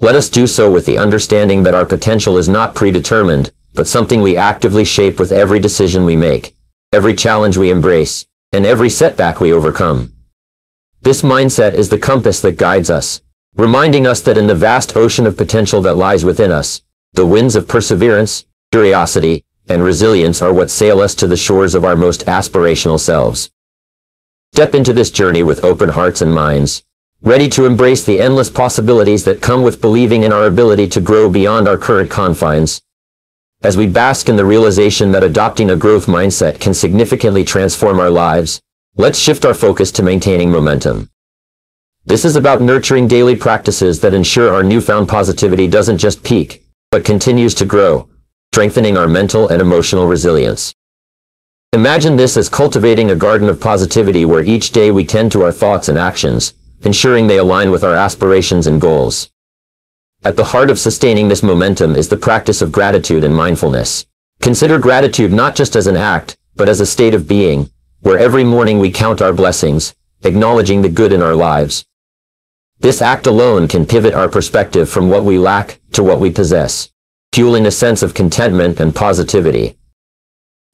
Let us do so with the understanding that our potential is not predetermined, but something we actively shape with every decision we make, every challenge we embrace, and every setback we overcome. This mindset is the compass that guides us, reminding us that in the vast ocean of potential that lies within us, the winds of perseverance, curiosity, and resilience are what sail us to the shores of our most aspirational selves. Step into this journey with open hearts and minds, ready to embrace the endless possibilities that come with believing in our ability to grow beyond our current confines. As we bask in the realization that adopting a growth mindset can significantly transform our lives, let's shift our focus to maintaining momentum. This is about nurturing daily practices that ensure our newfound positivity doesn't just peak, but continues to grow, strengthening our mental and emotional resilience. Imagine this as cultivating a garden of positivity where each day we tend to our thoughts and actions, ensuring they align with our aspirations and goals. At the heart of sustaining this momentum is the practice of gratitude and mindfulness. Consider gratitude not just as an act, but as a state of being, where every morning we count our blessings, acknowledging the good in our lives. This act alone can pivot our perspective from what we lack to what we possess, fueling a sense of contentment and positivity.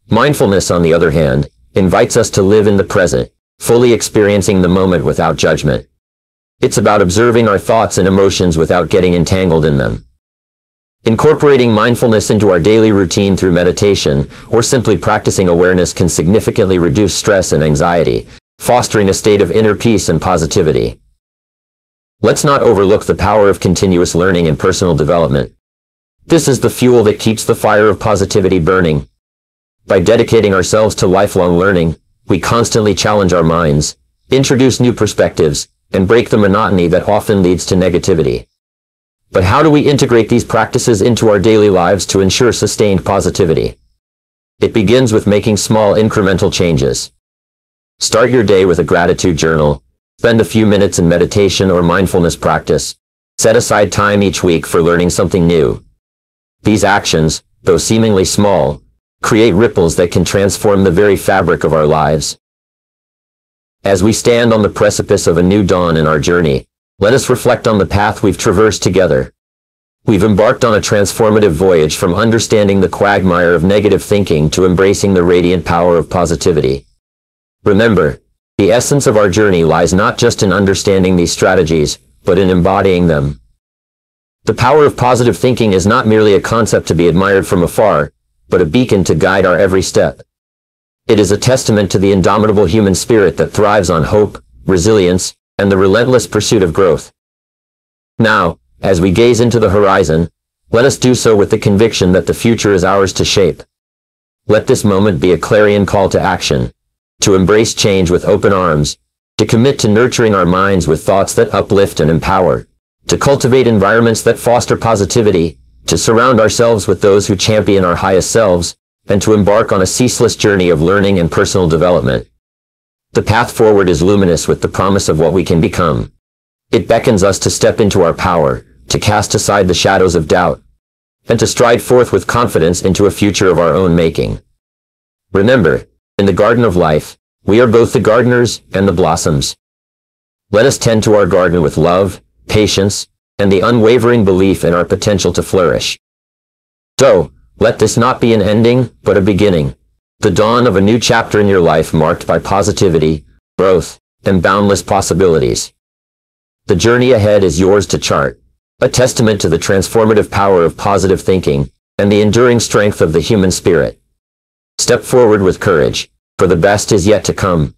Mindfulness, on the other hand, invites us to live in the present, fully experiencing the moment without judgment. It's about observing our thoughts and emotions without getting entangled in them. Incorporating mindfulness into our daily routine through meditation or simply practicing awareness can significantly reduce stress and anxiety, fostering a state of inner peace and positivity. Let's not overlook the power of continuous learning and personal development. This is the fuel that keeps the fire of positivity burning. By dedicating ourselves to lifelong learning, we constantly challenge our minds, introduce new perspectives, and break the monotony that often leads to negativity. But how do we integrate these practices into our daily lives to ensure sustained positivity? It begins with making small incremental changes. Start your day with a gratitude journal. Spend a few minutes in meditation or mindfulness practice. Set aside time each week for learning something new. These actions, though seemingly small, create ripples that can transform the very fabric of our lives. As we stand on the precipice of a new dawn in our journey, let us reflect on the path we've traversed together. We've embarked on a transformative voyage from understanding the quagmire of negative thinking to embracing the radiant power of positivity. Remember, the essence of our journey lies not just in understanding these strategies, but in embodying them. The power of positive thinking is not merely a concept to be admired from afar, but a beacon to guide our every step. It is a testament to the indomitable human spirit that thrives on hope, resilience, and the relentless pursuit of growth. Now, as we gaze into the horizon, let us do so with the conviction that the future is ours to shape. Let this moment be a clarion call to action, to embrace change with open arms, to commit to nurturing our minds with thoughts that uplift and empower, to cultivate environments that foster positivity, to surround ourselves with those who champion our highest selves, and to embark on a ceaseless journey of learning and personal development. The path forward is luminous with the promise of what we can become. It beckons us to step into our power, to cast aside the shadows of doubt, and to stride forth with confidence into a future of our own making. Remember, in the garden of life, we are both the gardeners and the blossoms. Let us tend to our garden with love, patience, and the unwavering belief in our potential to flourish. So, let this not be an ending, but a beginning. The dawn of a new chapter in your life marked by positivity, growth, and boundless possibilities. The journey ahead is yours to chart, a testament to the transformative power of positive thinking, and the enduring strength of the human spirit. Step forward with courage, for the best is yet to come.